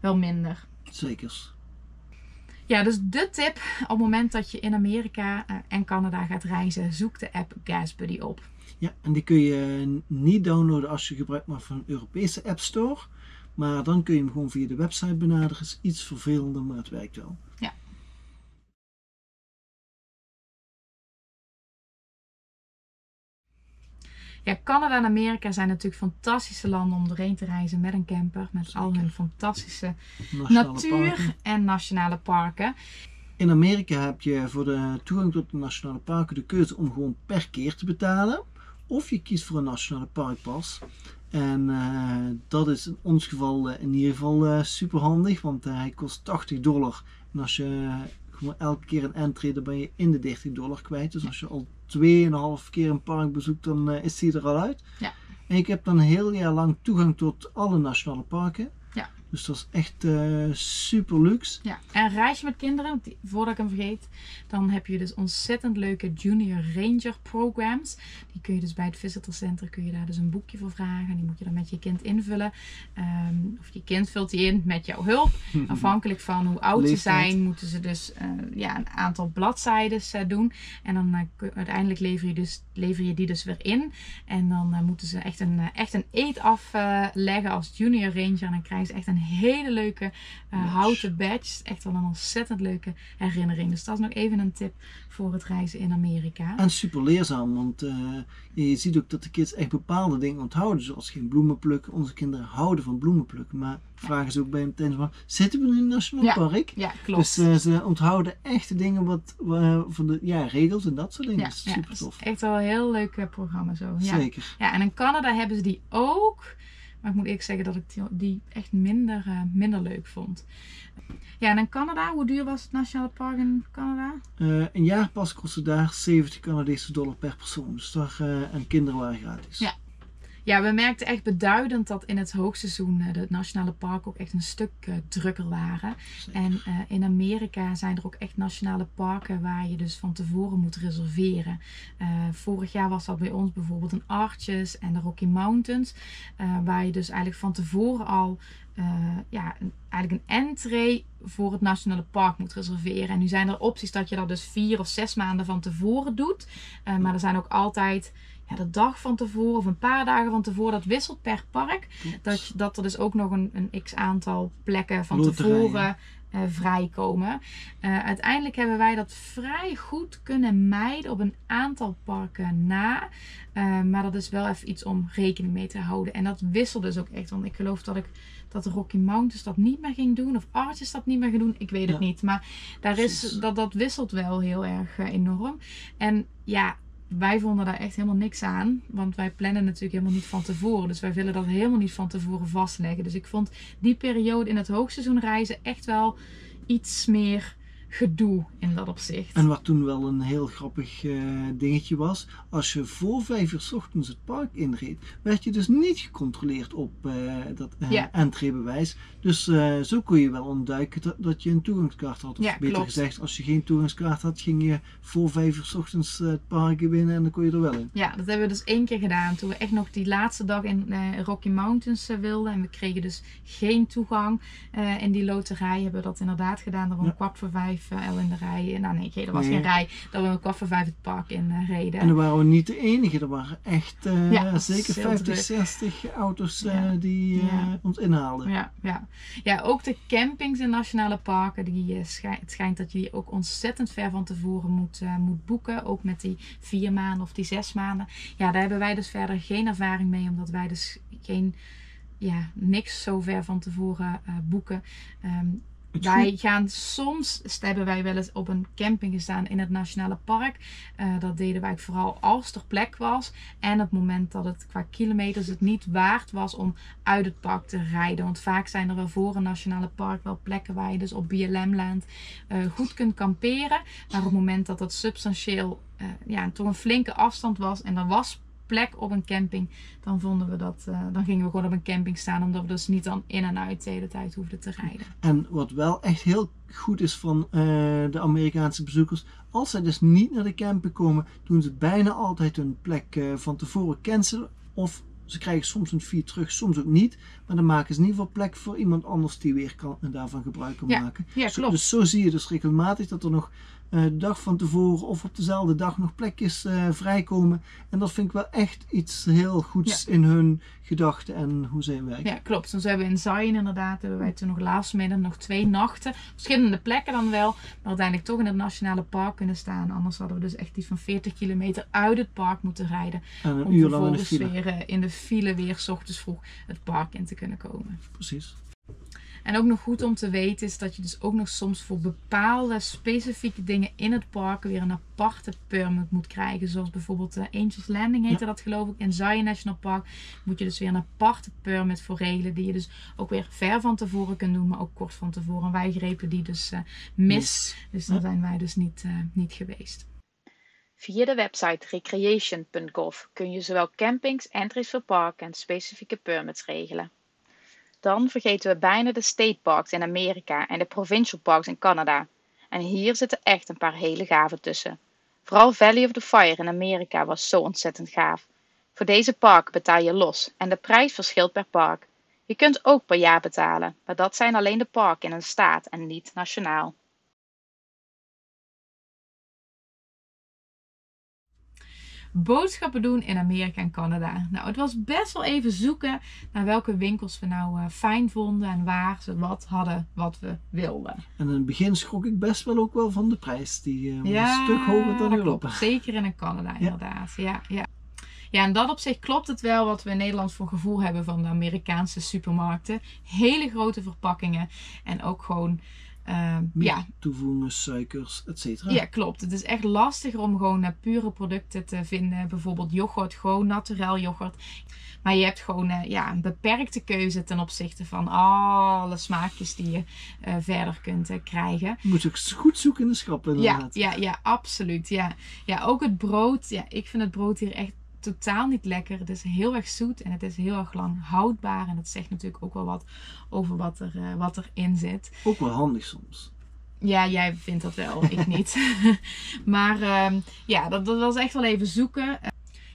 wel minder. Zeker. Ja, dus de tip op het moment dat je in Amerika uh, en Canada gaat reizen, zoek de app Gasbuddy op. Ja, en die kun je niet downloaden als je gebruik maakt van een Europese App Store. Maar dan kun je hem gewoon via de website benaderen. Is iets vervelender, maar het werkt wel. Ja. Ja, Canada en Amerika zijn natuurlijk fantastische landen om doorheen te reizen met een camper. Met Zeker. al hun fantastische nationale natuur parken. en nationale parken. In Amerika heb je voor de toegang tot de nationale parken de keuze om gewoon per keer te betalen. Of je kiest voor een nationale parkpas. En uh, dat is in ons geval uh, in ieder geval uh, super handig. Want uh, hij kost tachtig dollar. En als je uh, gewoon elke keer een entry, dan ben je in de dertig dollar kwijt. Dus als je al tweeënhalf keer een park bezoekt, dan uh, is die er al uit. Ja. En ik heb dan een heel jaar lang toegang tot alle nationale parken. Ja. Dus dat is echt uh, super luxe. Ja. En reis je met kinderen, voordat ik hem vergeet, dan heb je dus ontzettend leuke Junior Ranger programs. Die kun je dus bij het Visitor Center, kun je daar dus een boekje voor vragen. En die moet je dan met je kind invullen. Um, of je kind vult die in met jouw hulp. Afhankelijk van hoe oud Leeftijd. ze zijn, moeten ze dus uh, ja, een aantal bladzijden uh, doen. En dan uh, kun, uiteindelijk lever je, dus, lever je die dus weer in. En dan uh, moeten ze echt een, uh, echt een eet afleggen uh, als Junior Ranger. En dan krijgen ze echt een hele leuke uh, houten badge. Echt wel een ontzettend leuke herinnering. Dus dat is nog even een tip voor het reizen in Amerika. En super leerzaam, want uh, je ziet ook dat de kids echt bepaalde dingen onthouden. Zoals geen bloemen plukken. Onze kinderen houden van bloemen plukken. Maar vragen ja. ze ook bij hem tijdens, zitten we in een nationaal ja. park? Ja, klopt. Dus uh, ze onthouden echt de dingen wat, uh, van de ja, regels en dat soort dingen. Ja, dat is super ja, tof. Is echt wel een heel leuk programma zo. Ja. Zeker. Ja, en in Canada hebben ze die ook. Maar ik moet eerlijk zeggen dat ik die echt minder, uh, minder leuk vond. Ja, en in Canada, hoe duur was het nationale park in Canada? Uh, een jaarpas kostte daar zeventig Canadese dollar per persoon. Dus daar, uh, en kinderen waren gratis. Ja. Ja, we merkten echt beduidend dat in het hoogseizoen uh, de nationale parken ook echt een stuk uh, drukker waren. Zeker. En uh, in Amerika zijn er ook echt nationale parken waar je dus van tevoren moet reserveren. Uh, vorig jaar was dat bij ons bijvoorbeeld een Arches en de Rocky Mountains. Uh, waar je dus eigenlijk van tevoren al uh, ja, een, eigenlijk een entree voor het nationale park moet reserveren. En nu zijn er opties dat je dat dus vier of zes maanden van tevoren doet. Uh, maar er zijn ook altijd... Ja, de dag van tevoren of een paar dagen van tevoren, dat wisselt per park. Dat, dat er dus ook nog een, een x-aantal plekken van Loterijen. tevoren uh, vrijkomen. Uh, uiteindelijk hebben wij dat vrij goed kunnen mijden op een aantal parken na. Uh, maar dat is wel even iets om rekening mee te houden. En dat wisselt dus ook echt. Want ik geloof dat ik dat de Rocky Mountains dat niet meer ging doen. Of Arches dat niet meer ging doen. Ik weet het ja. niet. Maar daar is, dat, dat wisselt wel heel erg uh, enorm. En ja... Wij vonden daar echt helemaal niks aan, want wij plannen natuurlijk helemaal niet van tevoren. Dus wij willen dat helemaal niet van tevoren vastleggen. Dus ik vond die periode in het hoogseizoen reizen echt wel iets meer gedoe in dat opzicht. En wat toen wel een heel grappig uh, dingetje was, als je voor vijf uur 's ochtends het park inreed, werd je dus niet gecontroleerd op uh, dat uh, yeah. entreebewijs. Dus uh, zo kon je wel ontduiken dat, dat je een toegangskaart had. Of ja, beter klopt. gezegd, als je geen toegangskaart had, ging je voor vijf uur 's ochtends uh, het park binnen en dan kon je er wel in. Ja, dat hebben we dus één keer gedaan. Toen we echt nog die laatste dag in uh, Rocky Mountains uh, wilden en we kregen dus geen toegang uh, in die loterij, hebben we dat inderdaad gedaan. Er om ja. kwart voor vijf al in de rij. Nou nee, er was nee. geen rij. Dat we kwart voor vijf het park in uh, reden. En dan waren we niet de enige. Er waren echt uh, ja, zeker vijftig, zestig auto's ja. uh, die ja. uh, ons inhaalden. Ja, ja. ja, ook de campings in nationale parken. Die, uh, schijnt, het schijnt dat je die ook ontzettend ver van tevoren moet, uh, moet boeken. Ook met die vier maanden of die zes maanden. Ja, daar hebben wij dus verder geen ervaring mee. Omdat wij dus geen, ja, niks zo ver van tevoren uh, boeken. Um, Wij gaan soms, hebben wij wel eens op een camping gestaan in het nationale park. Uh, dat deden wij vooral als er plek was. En op het moment dat het qua kilometers het niet waard was om uit het park te rijden. Want vaak zijn er wel voor een nationale park wel plekken waar je dus op B L M-land uh, goed kunt kamperen. Maar op het moment dat dat substantieel uh, ja, toch een flinke afstand was en er was plek op een camping, dan vonden we dat, uh, dan gingen we gewoon op een camping staan, omdat we dus niet dan in en uit de hele tijd hoefden te rijden. En wat wel echt heel goed is van uh, de Amerikaanse bezoekers, als zij dus niet naar de camping komen, doen ze bijna altijd hun plek uh, van tevoren cancelen, of ze krijgen soms een fee terug, soms ook niet. Maar dan maken ze in ieder geval plek voor iemand anders die weer kan en daarvan gebruik kan ja, maken. Ja, klopt. Zo, dus zo zie je dus regelmatig dat er nog de dag van tevoren of op dezelfde dag nog plekjes uh, vrijkomen. En dat vind ik wel echt iets heel goeds, ja, in hun gedachten en hoe zij werken. Ja, klopt. Dus we hebben in Zion inderdaad, hebben wij toen nog laatstmiddag nog twee nachten. Verschillende plekken dan wel, maar uiteindelijk toch in het nationale park kunnen staan. Anders hadden we dus echt die van veertig kilometer uit het park moeten rijden. En een om uur lang in de file. Weer, uh, in de file weer 's ochtends vroeg het park in te kunnen komen. Precies. En ook nog goed om te weten is dat je dus ook nog soms voor bepaalde specifieke dingen in het park weer een aparte permit moet krijgen. Zoals bijvoorbeeld uh, Angels Landing heette, ja, dat geloof ik. In Zion National Park moet je dus weer een aparte permit voor regelen. Die je dus ook weer ver van tevoren kunt doen, maar ook kort van tevoren. En wij grepen die dus uh, mis. Yes. Dus daar, ja, zijn wij dus niet, uh, niet geweest. Via de website recreation punt gov kun je zowel campings, entries voor park en specifieke permits regelen. Dan vergeten we bijna de state parks in Amerika en de provincial parks in Canada. En hier zitten echt een paar hele gave tussen. Vooral Valley of the Fire in Amerika was zo ontzettend gaaf. Voor deze park betaal je los en de prijs verschilt per park. Je kunt ook per jaar betalen, maar dat zijn alleen de parken in een staat en niet nationaal. Boodschappen doen in Amerika en Canada. Nou, het was best wel even zoeken naar welke winkels we nou uh, fijn vonden en waar ze wat hadden wat we wilden. En in het begin schrok ik best wel ook wel van de prijs. Die uh, ja, een stuk hoger dan Europa. Zeker in Canada inderdaad. Ja. Ja, ja. Ja, en dat op zich klopt het wel wat we in Nederland voor gevoel hebben van de Amerikaanse supermarkten. Hele grote verpakkingen en ook gewoon... Uh, ja, toevoegen, suikers, et cetera. Ja, klopt. Het is echt lastiger om gewoon uh, pure producten te vinden. Bijvoorbeeld yoghurt, gewoon naturel yoghurt. Maar je hebt gewoon uh, ja, een beperkte keuze ten opzichte van alle smaakjes die je uh, verder kunt uh, krijgen. Je moet ook goed zoeken in de schappen. Ja, ja, ja, absoluut. Ja. Ja, ook het brood. Ja, ik vind het brood hier echt totaal niet lekker. Het is heel erg zoet en het is heel erg lang houdbaar. En dat zegt natuurlijk ook wel wat over wat, er, uh, wat erin zit. Ook wel handig soms. Ja, jij vindt dat wel. Ik niet. Maar um, ja, dat, dat was echt wel even zoeken.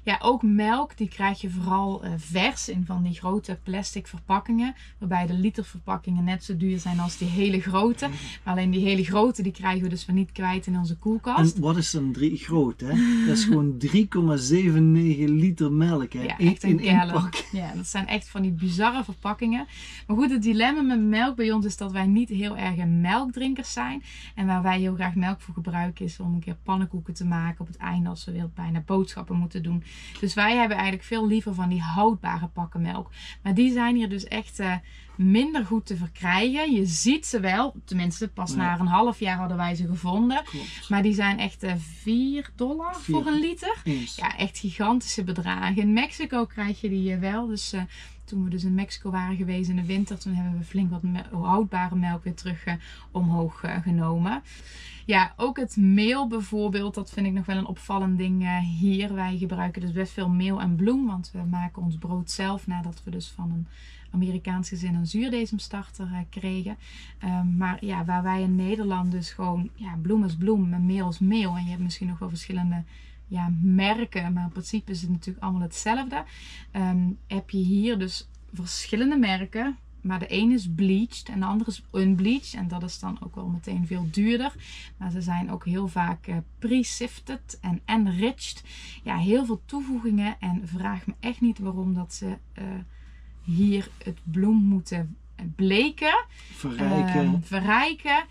Ja, ook melk, die krijg je vooral uh, vers in van die grote plastic verpakkingen. Waarbij de literverpakkingen net zo duur zijn als die hele grote. Maar alleen die hele grote, die krijgen we dus van niet kwijt in onze koelkast. En wat is dan drie groot, hè? Dat is gewoon drie komma zeven negen liter melk, hè? Ja, echt een gallon. Ja, dat zijn echt van die bizarre verpakkingen. Maar goed, het dilemma met melk bij ons is dat wij niet heel erg een melkdrinkers zijn. En waar wij heel graag melk voor gebruiken is om een keer pannenkoeken te maken op het einde als we weer bijna boodschappen moeten doen. Dus wij hebben eigenlijk veel liever van die houdbare pakken melk. Maar die zijn hier dus echt uh, minder goed te verkrijgen. Je ziet ze wel. Tenminste, pas ja. na een half jaar hadden wij ze gevonden. Klopt. Maar die zijn echt uh, vier dollar Vier. voor een liter. Eens. Ja, echt gigantische bedragen. In Mexico krijg je die uh, wel. Dus uh, toen we dus in Mexico waren geweest in de winter, toen hebben we flink wat me houdbare melk weer terug uh, omhoog uh, genomen. Ja, ook het meel bijvoorbeeld, dat vind ik nog wel een opvallend ding uh, hier. Wij gebruiken dus best veel meel en bloem, want we maken ons brood zelf nadat we dus van een Amerikaans gezin een zuurdesemstarter uh, kregen. Uh, maar ja, waar wij in Nederland dus gewoon, ja, bloem is bloem en meel is meel. En je hebt misschien nog wel verschillende... ja, merken, maar in principe is het natuurlijk allemaal hetzelfde. Um, heb je hier dus verschillende merken, maar de ene is bleached en de andere is unbleached. En dat is dan ook wel meteen veel duurder. Maar ze zijn ook heel vaak uh, pre-sifted en enriched. Ja, heel veel toevoegingen en vraag me echt niet waarom dat ze uh, hier het bloem moeten bleken. Verrijken. Uh, verrijken.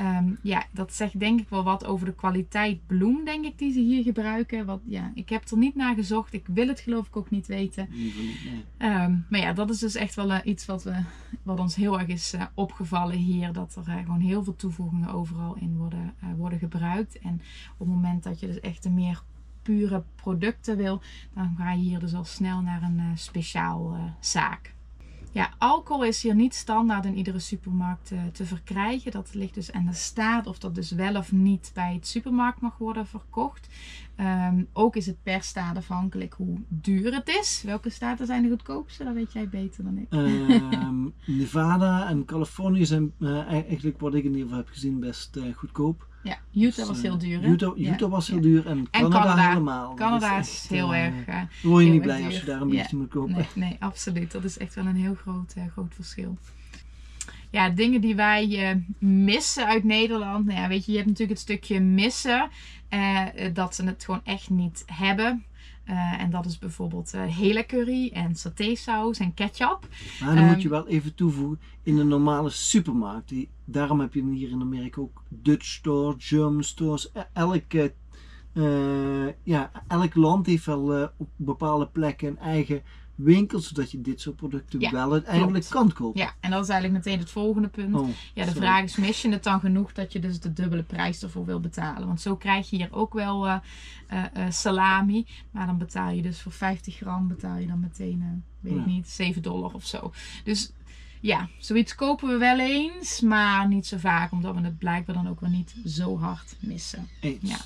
Um, ja, dat zegt denk ik wel wat over de kwaliteit bloem, denk ik, die ze hier gebruiken. Wat, ja, ik heb er niet naar gezocht. Ik wil het geloof ik ook niet weten. Nee. Um, maar ja, dat is dus echt wel uh, iets wat, we, wat ons heel erg is uh, opgevallen hier. Dat er uh, gewoon heel veel toevoegingen overal in worden, uh, worden gebruikt. En op het moment dat je dus echt een meer pure producten wil, dan ga je hier dus al snel naar een uh, speciaal uh, zaak. Ja, alcohol is hier niet standaard in iedere supermarkt uh, te verkrijgen. Dat ligt dus aan de staat of dat dus wel of niet bij het supermarkt mag worden verkocht. Um, ook is het per staat afhankelijk hoe duur het is. Welke staten zijn de goedkoopste? Dat weet jij beter dan ik. Um, Nevada en Californië zijn uh, eigenlijk, wat ik in ieder geval heb gezien, best uh, goedkoop. Ja, Utah dus, was heel duur. Hè? Utah, Utah ja. was heel duur en Canada, en Canada helemaal. Canada is, echt, is heel uh, erg. Uh, word je niet blij duur. Als je daar een ja. beetje moet kopen? Nee, nee, absoluut. Dat is echt wel een heel groot, uh, groot verschil. ja, dingen die wij uh, missen uit Nederland. Nou ja, weet je, je hebt natuurlijk het stukje missen. Uh, dat ze het gewoon echt niet hebben. Uh, en dat is bijvoorbeeld uh, hele curry en satésaus en ketchup. Maar dan um, moet je wel even toevoegen in de normale supermarkt. Die, daarom heb je hem hier in Amerika ook. Dutch store, German stores. Elke, uh, ja, elk land heeft wel uh, op bepaalde plekken een eigen winkel. Zodat je dit soort producten ja, wel uiteindelijk klopt. kan kopen. Ja, en dat is eigenlijk meteen het volgende punt. Oh, ja, de sorry. vraag is, mis je het dan genoeg dat je dus de dubbele prijs ervoor wil betalen? Want zo krijg je hier ook wel... Uh, Uh, uh, salami, maar dan betaal je dus voor vijftig gram betaal je dan meteen, uh, weet ik ja. niet, zeven dollar of zo. Dus ja, zoiets kopen we wel eens, maar niet zo vaak, omdat we het blijkbaar dan ook wel niet zo hard missen. Ja.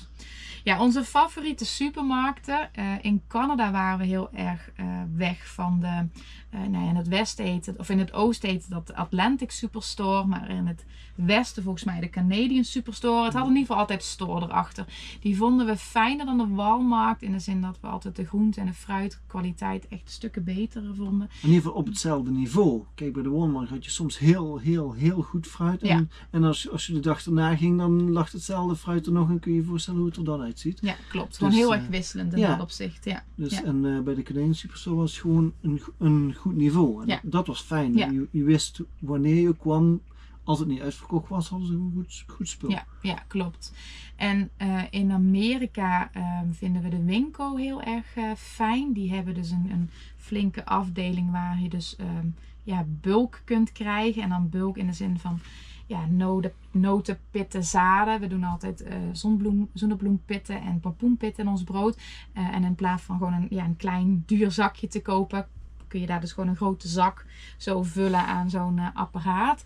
ja, onze favoriete supermarkten. Uh, in Canada waren we heel erg uh, weg van de, uh, nou ja, in het westen heet het, of in het oosten heet dat de Atlantic Superstore, maar in het westen volgens mij de Canadian Superstore. Het had in ieder geval altijd store erachter. Die vonden we fijner dan de Walmart, in de zin dat we altijd de groente en de fruitkwaliteit echt stukken beter vonden. In ieder geval op hetzelfde niveau. Kijk, bij de Walmart had je soms heel, heel, heel goed fruit. En, ja. en als, als je de dag erna ging, dan lag hetzelfde fruit er nog en kun je je voorstellen hoe het er dan uitziet. Ja, klopt. Gewoon dus, heel uh, erg wisselend in ja. dat opzicht. Ja. Dus, ja. En uh, bij de Canadian Superstore was het gewoon een, een goed niveau. En ja. dat, dat was fijn. Ja. Je, je wist wanneer je kwam. Als het niet uitverkocht was, hadden ze een goed, goed spul. Ja, ja, klopt. En uh, in Amerika uh, vinden we de Winco heel erg uh, fijn. Die hebben dus een, een flinke afdeling waar je dus um, ja, bulk kunt krijgen. En dan bulk in de zin van ja, noten, noten, pitten, zaden. We doen altijd uh, zonbloem, zonnebloempitten en pompoenpitten in ons brood. Uh, en in plaats van gewoon een, ja, een klein duur zakje te kopen... kun je daar dus gewoon een grote zak zo vullen aan zo'n uh, apparaat.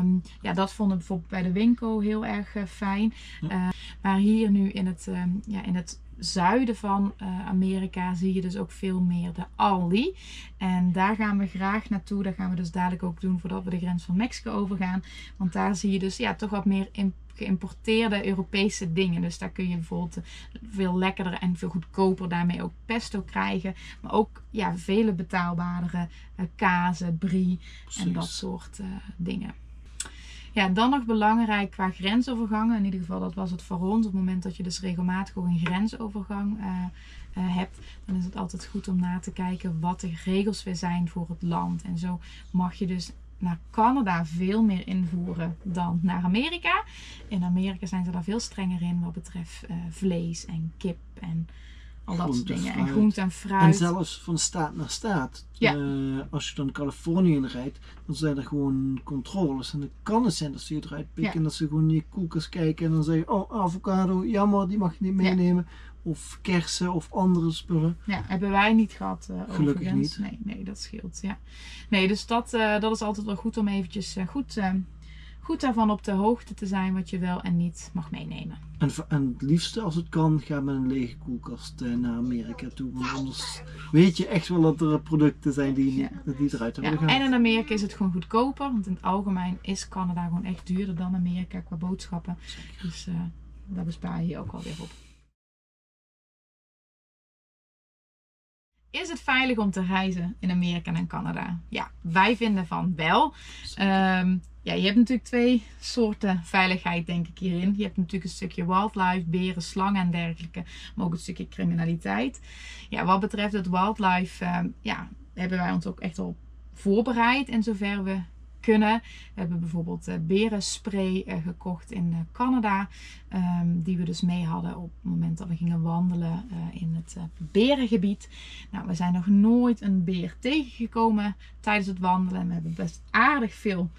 Um, ja, dat vonden we bijvoorbeeld bij de Winco heel erg uh, fijn. Ja. Uh, maar hier nu in het, uh, ja, in het zuiden van uh, Amerika zie je dus ook veel meer de Aldi. En daar gaan we graag naartoe. Dat gaan we dus dadelijk ook doen voordat we de grens van Mexico overgaan. Want daar zie je dus ja, toch wat meer in geïmporteerde Europese dingen. Dus daar kun je bijvoorbeeld veel lekkerder en veel goedkoper daarmee ook pesto krijgen. Maar ook ja, vele betaalbaardere uh, kazen, brie Precies. en dat soort uh, dingen. Ja, dan nog belangrijk qua grensovergangen. In ieder geval, dat was het voor ons. Op het moment dat je dus regelmatig ook een grensovergang uh, uh, hebt, dan is het altijd goed om na te kijken wat de regels weer zijn voor het land. En zo mag je dus naar Canada veel meer invoeren dan naar Amerika. In Amerika zijn ze daar veel strenger in wat betreft uh, vlees en kip en al dat soort dingen. En groente en fruit. En zelfs van staat naar staat. Ja. Uh, als je dan Californië in rijdt, dan zijn er gewoon controles. En dan kan het zijn dat ze je eruit pikken en ja. dat ze gewoon in je koelkast kijken en dan zeggen: oh, avocado, jammer, die mag je niet meenemen. Ja. Of kersen of andere spullen. Ja, hebben wij niet gehad. Uh, Gelukkig overigens. niet. Nee, nee, dat scheelt. Ja. Nee, dus dat, uh, dat is altijd wel goed om eventjes uh, goed, uh, goed daarvan op de hoogte te zijn wat je wel en niet mag meenemen. En, en het liefste als het kan, ga met een lege koelkast uh, naar Amerika toe. Want anders weet je echt wel dat er producten zijn die, ja. die eruit hebben ja, gehaald. En in Amerika is het gewoon goedkoper. Want in het algemeen is Canada gewoon echt duurder dan Amerika qua boodschappen. Zeker. Dus uh, daar bespaar je ook alweer op. Is het veilig om te reizen in Amerika en Canada? Ja, wij vinden van wel. Um, ja, je hebt natuurlijk twee soorten veiligheid denk ik hierin. Je hebt natuurlijk een stukje wildlife, beren, slangen en dergelijke. Maar ook een stukje criminaliteit. Ja, wat betreft het wildlife um, ja, hebben wij ons ook echt al voorbereid in zover we kunnen. We hebben bijvoorbeeld uh, berenspray uh, gekocht in uh, Canada. Um, die we dus mee hadden op het moment dat we gingen wandelen uh, in het uh, berengebied. Nou, we zijn nog nooit een beer tegengekomen tijdens het wandelen. We hebben best aardig veel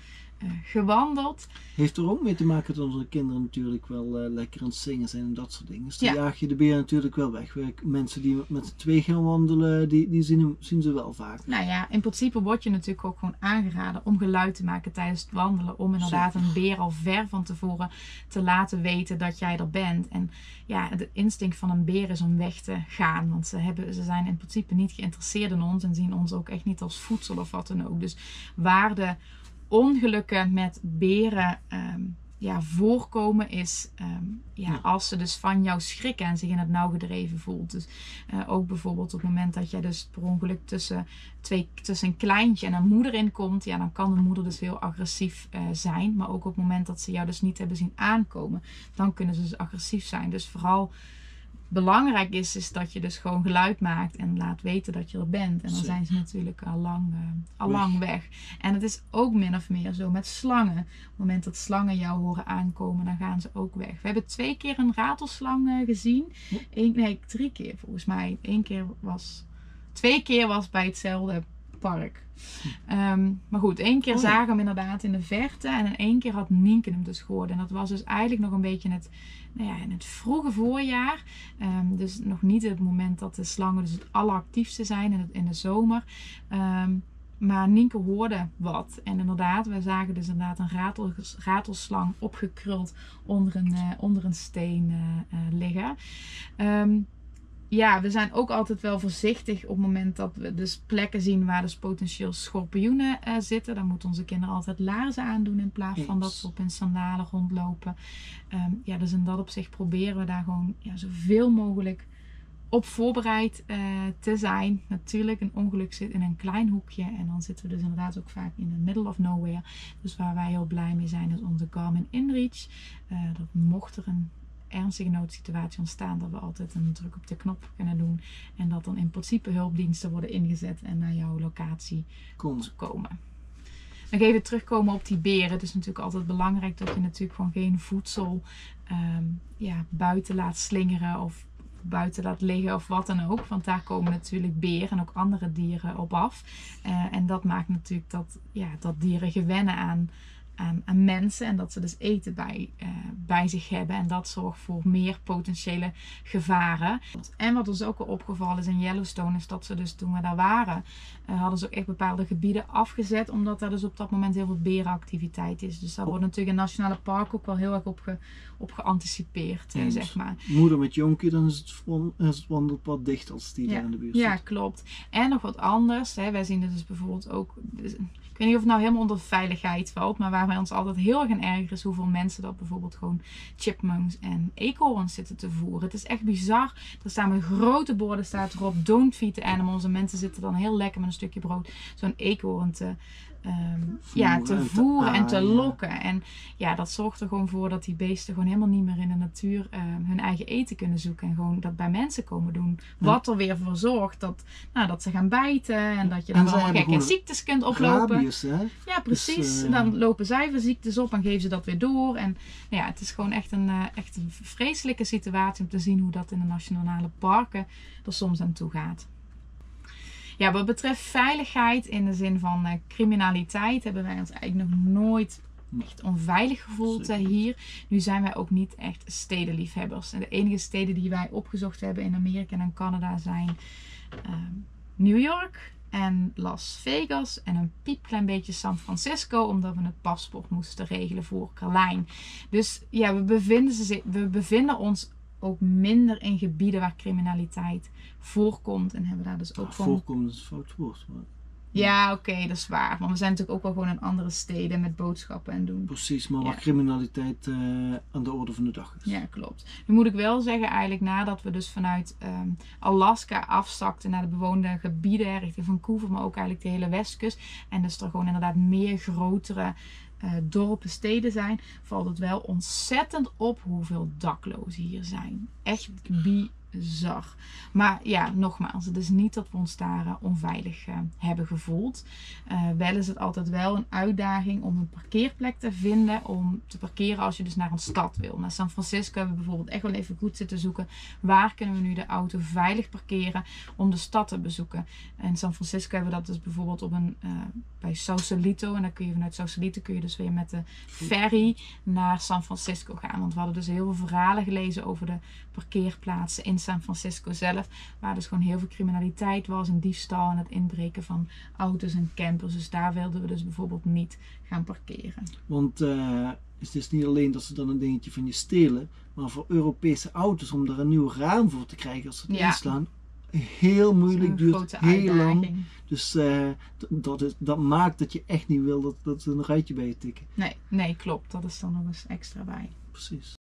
uh, gewandeld. Heeft er ook mee te maken dat onze kinderen natuurlijk wel uh, lekker aan het zingen zijn en dat soort dingen. Dus dan ja. jaag je de beer natuurlijk wel weg. Mensen die met z'n twee gaan wandelen, die, die zien, zien ze wel vaak. Nou ja, in principe word je natuurlijk ook gewoon aangeraden om geluid te maken tijdens het wandelen. Om inderdaad een beer al ver van tevoren te laten weten dat jij er bent. En ja, het instinct van een beer is om weg te gaan. Want ze, hebben, ze zijn in principe niet geïnteresseerd in ons. En zien ons ook echt niet als voedsel of wat dan ook. Dus waar de ongelukken met beren um, ja, voorkomen is um, ja, ja. als ze dus van jou schrikken en zich in het nauw gedreven voelt. Dus uh, ook bijvoorbeeld op het moment dat jij dus per ongeluk tussen, twee, tussen een kleintje en een moeder inkomt, ja, dan kan de moeder dus heel agressief uh, zijn. Maar ook op het moment dat ze jou dus niet hebben zien aankomen, dan kunnen ze dus agressief zijn. Dus vooral belangrijk is, is dat je dus gewoon geluid maakt en laat weten dat je er bent. En dan zijn ze natuurlijk al lang, uh, al lang weg. En het is ook min of meer zo met slangen. Op het moment dat slangen jou horen aankomen, dan gaan ze ook weg. We hebben twee keer een ratelslang uh, gezien. Eén, nee, drie keer volgens mij. Eén keer was... Twee keer was bij hetzelfde park. Um, maar goed, één keer oh, ja. zagen we hem inderdaad in de verte. En in één keer had Nienke hem dus gehoord. En dat was dus eigenlijk nog een beetje in het, nou ja, in het vroege voorjaar. Um, dus nog niet het moment dat de slangen dus het alleractiefste zijn in, het, in de zomer. Um, maar Nienke hoorde wat. En inderdaad, we zagen dus inderdaad een ratel, ratelslang opgekruld onder een, uh, onder een steen uh, uh, liggen. Um, Ja, we zijn ook altijd wel voorzichtig op het moment dat we dus plekken zien waar dus potentieel schorpioenen uh, zitten. Dan moeten onze kinderen altijd laarzen aandoen in plaats van dat ze op hun sandalen rondlopen. Um, ja, dus in dat opzicht proberen we daar gewoon ja, zoveel mogelijk op voorbereid uh, te zijn. Natuurlijk, een ongeluk zit in een klein hoekje en dan zitten we dus inderdaad ook vaak in the middle of nowhere. Dus waar wij heel blij mee zijn is onze Garmin Inreach. Uh, dat mocht er een ernstige noodsituatie ontstaan, dat we altijd een druk op de knop kunnen doen en dat dan in principe hulpdiensten worden ingezet en naar jouw locatie komen. komen. Dan even terugkomen op die beren. Het is natuurlijk altijd belangrijk dat je natuurlijk gewoon geen voedsel um, ja, buiten laat slingeren of buiten laat liggen of wat dan ook, want daar komen natuurlijk beren en ook andere dieren op af. Uh, en dat maakt natuurlijk dat, ja, dat dieren gewennen aan Aan, aan mensen en dat ze dus eten bij, uh, bij zich hebben. En dat zorgt voor meer potentiële gevaren. En wat ons ook al opgevallen is in Yellowstone is dat ze dus toen we daar waren, uh, hadden ze ook echt bepaalde gebieden afgezet. Omdat er dus op dat moment heel veel berenactiviteit is. Dus daar wordt natuurlijk in nationale parken ook wel heel erg op, ge, op geanticipeerd. Ja, zeg maar. Moeder met jonkie, dan is het wandelpad dicht als die ja. daar in de buurt zit. Ja, klopt. En nog wat anders. Hè, wij zien dus bijvoorbeeld ook... Dus, ik weet niet of het nou helemaal onder veiligheid valt, maar waar wij ons altijd heel erg aan ergeren is hoeveel mensen dat bijvoorbeeld gewoon chipmunks en eekhoorns zitten te voeren. Het is echt bizar. Er staan met grote borden, staat erop, don't feed the animals. En mensen zitten dan heel lekker met een stukje brood zo'n eekhoorn te, um, ja, te voeren en te lokken. En ja, dat zorgt er gewoon voor dat die beesten gewoon helemaal niet meer in de natuur um, hun eigen eten kunnen zoeken. En gewoon dat bij mensen komen doen. Wat er weer voor zorgt dat, nou, dat ze gaan bijten en dat je dan allemaal gekke ziektes kunt oplopen. Ja, precies. Dan lopen zij voor ziektes op en geven ze dat weer door. En nou ja, het is gewoon echt een, echt een vreselijke situatie om te zien hoe dat in de nationale parken er soms aan toe gaat. Ja, wat betreft veiligheid in de zin van uh, criminaliteit hebben wij ons eigenlijk nog nooit echt onveilig gevoeld uh, hier. Nu zijn wij ook niet echt stedenliefhebbers. En de enige steden die wij opgezocht hebben in Amerika en in Canada zijn uh, New York en Las Vegas en een piepklein beetje San Francisco, omdat we het paspoort moesten regelen voor Carlijn. Dus ja, we bevinden, ze, we bevinden ons ook minder in gebieden waar criminaliteit voorkomt. En hebben daar dus ook ah, van... Voorkomt is een fout woord. Maar... Ja, oké, okay, dat is waar. Maar we zijn natuurlijk ook wel gewoon in andere steden met boodschappen en doen. Precies, maar waar ja. criminaliteit uh, aan de orde van de dag is. Ja, klopt. Nu moet ik wel zeggen, eigenlijk nadat we dus vanuit um, Alaska afzakten naar de bewoonde gebieden, richting Vancouver, maar ook eigenlijk de hele westkust. En dus er gewoon inderdaad meer grotere uh, dorpen, steden zijn, valt het wel ontzettend op hoeveel daklozen hier zijn. Echt bi. Zag. Maar ja, nogmaals, het is niet dat we ons daar uh, onveilig uh, hebben gevoeld. Uh, wel is het altijd wel een uitdaging om een parkeerplek te vinden, om te parkeren als je dus naar een stad wil. Naar San Francisco hebben we bijvoorbeeld echt wel even goed zitten zoeken. Waar kunnen we nu de auto veilig parkeren om de stad te bezoeken? In San Francisco hebben we dat dus bijvoorbeeld op een, uh, bij Sausalito. En dan kun je vanuit Sausalito kun je dus weer met de ferry naar San Francisco gaan. Want we hadden dus heel veel verhalen gelezen over de parkeerplaatsen in San Francisco zelf, waar dus gewoon heel veel criminaliteit was en diefstal en het inbreken van auto's en campers. Dus daar wilden we dus bijvoorbeeld niet gaan parkeren. Want uh, het is niet alleen dat ze dan een dingetje van je stelen, maar voor Europese auto's om daar een nieuw raam voor te krijgen als ze het ja. inslaan, heel moeilijk, duurt heel lang. Dus uh, dat, is, dat maakt dat je echt niet wil dat, dat er nog uitje bij je tikken. Nee, nee, klopt. Dat is dan nog eens extra bij. Precies.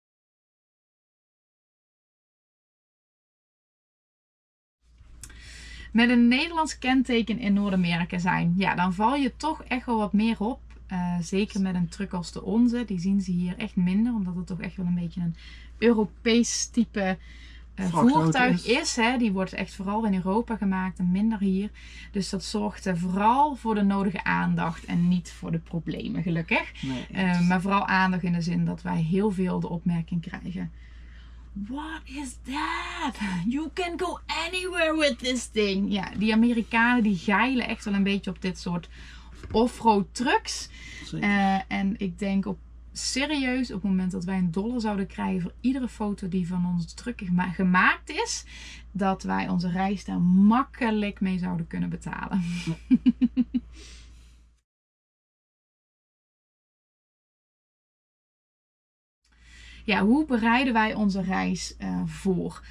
Met een Nederlands kenteken in Noord-Amerika zijn, ja, dan val je toch echt wel wat meer op. Uh, zeker met een truck als de onze. Die zien ze hier echt minder, omdat het toch echt wel een beetje een Europees type uh, voertuig is. is hè? Die wordt echt vooral in Europa gemaakt en minder hier. Dus dat zorgt uh, vooral voor de nodige aandacht en niet voor de problemen, gelukkig. Nee, uh, maar vooral aandacht in de zin dat wij heel veel de opmerking krijgen. What is that? You can go anywhere with this thing. Ja, die Amerikanen die geilen echt wel een beetje op dit soort offroad trucks. Uh, en ik denk op serieus, op het moment dat wij een dollar zouden krijgen voor iedere foto die van onze truck gema gemaakt is, dat wij onze reis daar makkelijk mee zouden kunnen betalen. Ja. Ja, hoe bereiden wij onze reis uh, voor?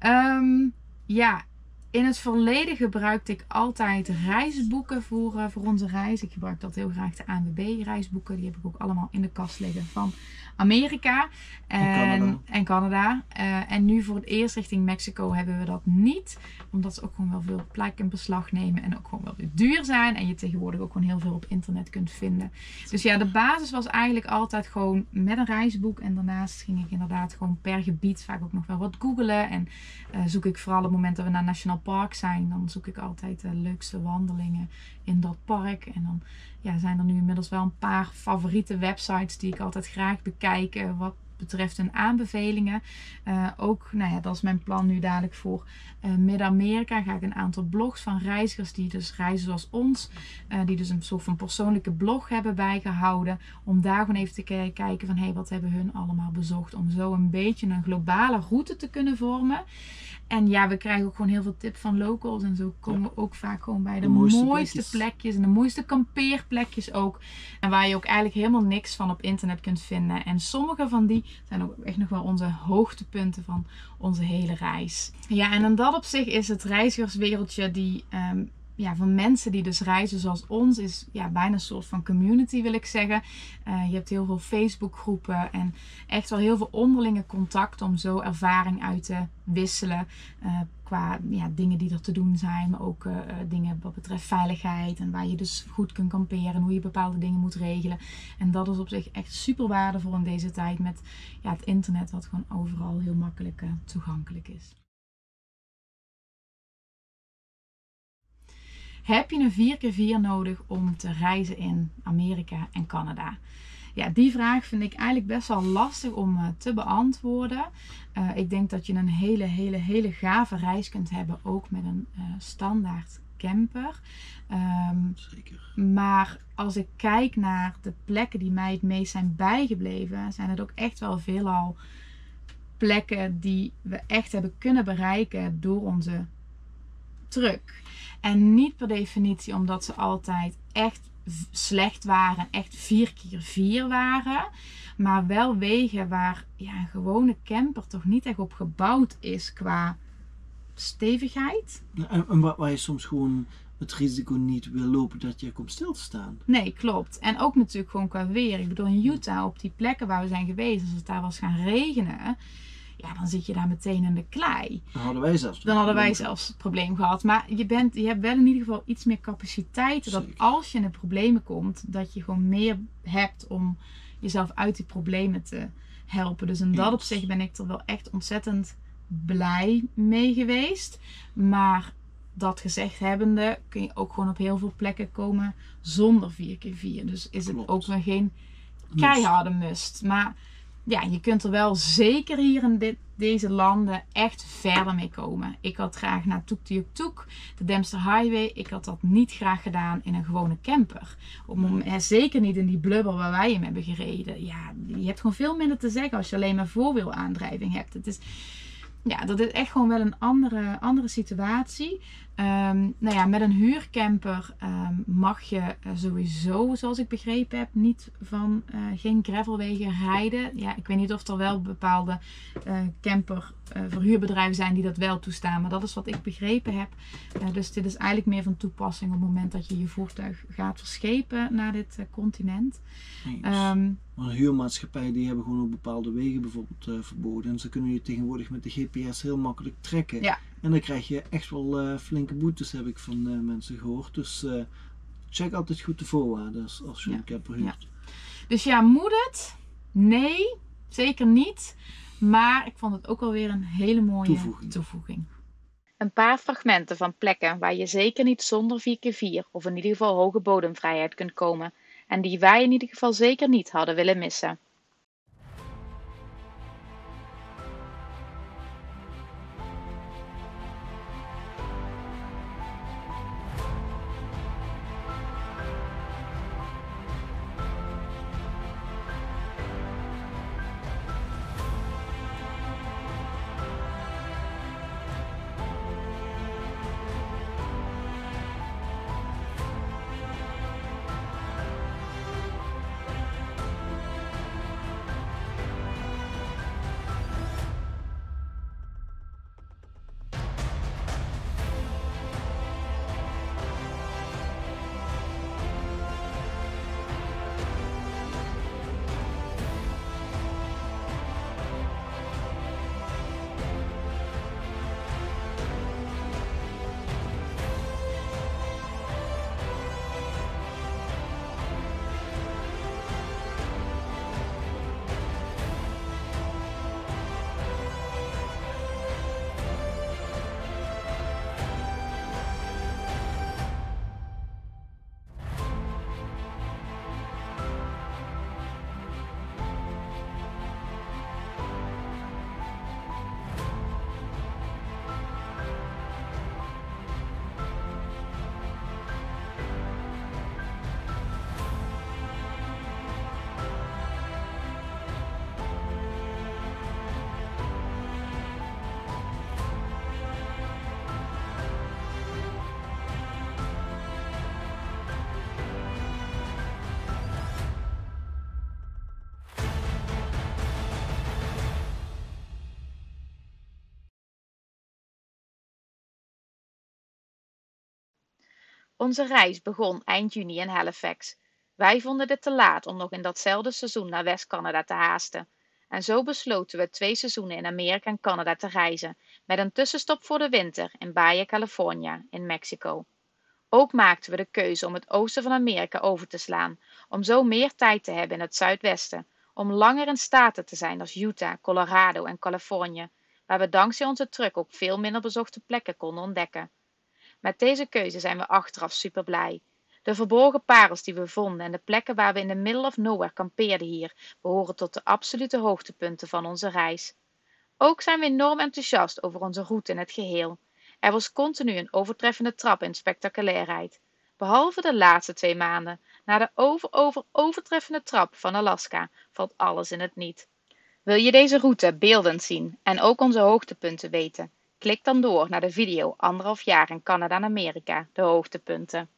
Um, ja, in het verleden gebruikte ik altijd reisboeken voor, uh, voor onze reis. Ik gebruik dat heel graag, de A N W B reisboeken. Die heb ik ook allemaal in de kast liggen van Amerika en, en Canada. En, Canada. Uh, en nu voor het eerst richting Mexico hebben we dat niet. Omdat ze ook gewoon wel veel plek in beslag nemen. En ook gewoon wel weer duur zijn. En je tegenwoordig ook gewoon heel veel op internet kunt vinden. Dus ja, de basis was eigenlijk altijd gewoon met een reisboek. En daarnaast ging ik inderdaad gewoon per gebied vaak ook nog wel wat googlen. En uh, zoek ik vooral op het moment dat we naar National Park zijn. Dan zoek ik altijd de leukste wandelingen in dat park. En dan ja, zijn er nu inmiddels wel een paar favoriete websites die ik altijd graag bekijk wat betreft hun aanbevelingen. Uh, ook, nou ja, dat is mijn plan nu dadelijk voor uh, Midden-Amerika. Ga ik een aantal blogs van reizigers die dus reizen zoals ons, uh, die dus een soort van persoonlijke blog hebben bijgehouden, om daar gewoon even te kijken van, hé, hey, wat hebben hun allemaal bezocht, om zo een beetje een globale route te kunnen vormen. En ja, we krijgen ook gewoon heel veel tips van locals. En zo komen we ook vaak gewoon bij de, de mooiste, mooiste plekjes. plekjes. En de mooiste kampeerplekjes ook. En waar je ook eigenlijk helemaal niks van op internet kunt vinden. En sommige van die zijn ook echt nog wel onze hoogtepunten van onze hele reis. Ja, en in dat opzicht is het reizigerswereldje die... Um, Ja, van mensen die dus reizen zoals ons is ja, bijna een soort van community, wil ik zeggen. Uh, je hebt heel veel Facebookgroepen en echt wel heel veel onderlinge contact om zo ervaring uit te wisselen. Uh, qua ja, dingen die er te doen zijn, maar ook uh, dingen wat betreft veiligheid en waar je dus goed kunt kamperen en hoe je bepaalde dingen moet regelen. En dat is op zich echt super waardevol in deze tijd met ja, het internet wat gewoon overal heel makkelijk uh, toegankelijk is. Heb je een vier keer vier nodig om te reizen in Amerika en Canada? Ja, die vraag vind ik eigenlijk best wel lastig om te beantwoorden. Uh, ik denk dat je een hele, hele, hele gave reis kunt hebben, ook met een uh, standaard camper. Um, Zeker. Maar als ik kijk naar de plekken die mij het meest zijn bijgebleven, zijn het ook echt wel veelal plekken die we echt hebben kunnen bereiken door onze truck. En niet per definitie omdat ze altijd echt slecht waren, echt vier keer vier waren. Maar wel wegen waar ja, een gewone camper toch niet echt op gebouwd is qua stevigheid. En, en waar je soms gewoon het risico niet wil lopen dat je komt stil te staan. Nee, klopt. En ook natuurlijk gewoon qua weer. Ik bedoel, in Utah, op die plekken waar we zijn geweest, als het daar was gaan regenen... Ja, dan zit je daar meteen in de klei. Dan hadden wij zelfs, dan hadden wij zelfs het probleem gehad. Maar je, bent, je hebt wel in ieder geval iets meer capaciteit. Zeker. Dat als je in de problemen komt, dat je gewoon meer hebt om jezelf uit die problemen te helpen. Dus in dat opzicht ben ik er wel echt ontzettend blij mee geweest. Maar dat gezegd hebbende kun je ook gewoon op heel veel plekken komen zonder vier keer vier. Dus is het Klopt. Ook nog geen keiharde must. Maar... ja, je kunt er wel zeker hier in dit, deze landen echt verder mee komen. Ik had graag naar Tuktoyaktuk, de Dempster Highway. Ik had dat niet graag gedaan in een gewone camper. Om, hè, zeker niet in die blubber waar wij hem hebben gereden. Ja, je hebt gewoon veel minder te zeggen als je alleen maar voorwielaandrijving hebt. Het is... ja, dat is echt gewoon wel een andere, andere situatie. Um, nou ja, met een huurcamper um, mag je uh, sowieso, zoals ik begrepen heb, niet van uh, geen gravelwegen rijden. Ja, ik weet niet of er wel bepaalde uh, camper uh, verhuurbedrijven zijn die dat wel toestaan. Maar dat is wat ik begrepen heb. Uh, dus dit is eigenlijk meer van toepassing op het moment dat je je voertuig gaat verschepen naar dit uh, continent. Um, maar huurmaatschappijen die hebben gewoon ook bepaalde wegen bijvoorbeeld uh, verboden. En ze kunnen je tegenwoordig met de G P S heel makkelijk trekken. Ja. En dan krijg je echt wel uh, flinke boetes, heb ik van uh, mensen gehoord. Dus uh, check altijd goed de voorwaarden als je ja. een camper huurt. Ja. Dus ja, moet het? Nee, zeker niet. Maar ik vond het ook wel weer een hele mooie toevoeging. toevoeging. Een paar fragmenten van plekken waar je zeker niet zonder vier keer vier of in ieder geval hoge bodemvrijheid kunt komen. En die wij in ieder geval zeker niet hadden willen missen. Onze reis begon eind juni in Halifax. Wij vonden dit te laat om nog in datzelfde seizoen naar West-Canada te haasten. En zo besloten we twee seizoenen in Amerika en Canada te reizen, met een tussenstop voor de winter in Baja California in Mexico. Ook maakten we de keuze om het oosten van Amerika over te slaan, om zo meer tijd te hebben in het zuidwesten, om langer in staten te zijn als Utah, Colorado en Californië, waar we dankzij onze truck ook veel minder bezochte plekken konden ontdekken. Met deze keuze zijn we achteraf super blij. De verborgen parels die we vonden en de plekken waar we in de middle of nowhere kampeerden hier, behoren tot de absolute hoogtepunten van onze reis. Ook zijn we enorm enthousiast over onze route in het geheel. Er was continu een overtreffende trap in spectaculairheid. Behalve de laatste twee maanden, na de over, over, overtreffende trap van Alaska, valt alles in het niet. Wil je deze route beeldend zien en ook onze hoogtepunten weten? Klik dan door naar de video anderhalf jaar in Canada en Amerika, de hoogtepunten.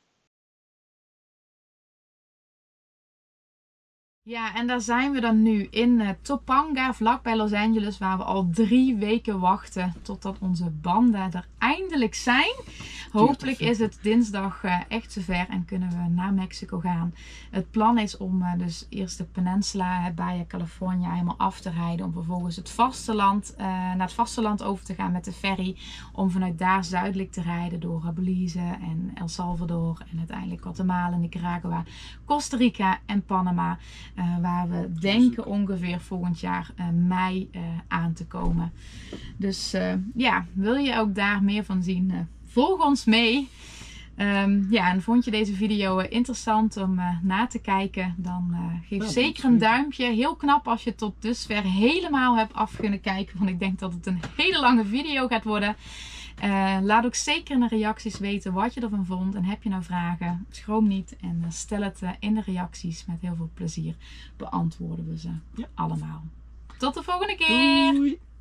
Ja, en daar zijn we dan nu in Topanga, vlakbij Los Angeles, waar we al drie weken wachten totdat onze banden er eindelijk zijn. Hopelijk is het dinsdag echt zover en kunnen we naar Mexico gaan. Het plan is om dus eerst de peninsula, Baja California, helemaal af te rijden. Om vervolgens het vasteland, naar het vasteland over te gaan met de ferry. Om vanuit daar zuidelijk te rijden door Belize en El Salvador en uiteindelijk Guatemala, Nicaragua, Costa Rica en Panama. Uh, waar we denken ongeveer volgend jaar uh, mei uh, aan te komen. Dus uh, ja, wil je ook daar meer van zien? Uh, volg ons mee. Um, ja, en vond je deze video uh, interessant om uh, na te kijken? Dan uh, geef nou, zeker een duimpje. Heel knap als je tot dusver helemaal hebt af kunnen kijken. Want ik denk dat het een hele lange video gaat worden. Uh, laat ook zeker in de reacties weten wat je ervan vond. En heb je nou vragen, schroom niet. En stel het in de reacties. Met heel veel plezier beantwoorden we ze ja. allemaal. Tot de volgende keer! Doei.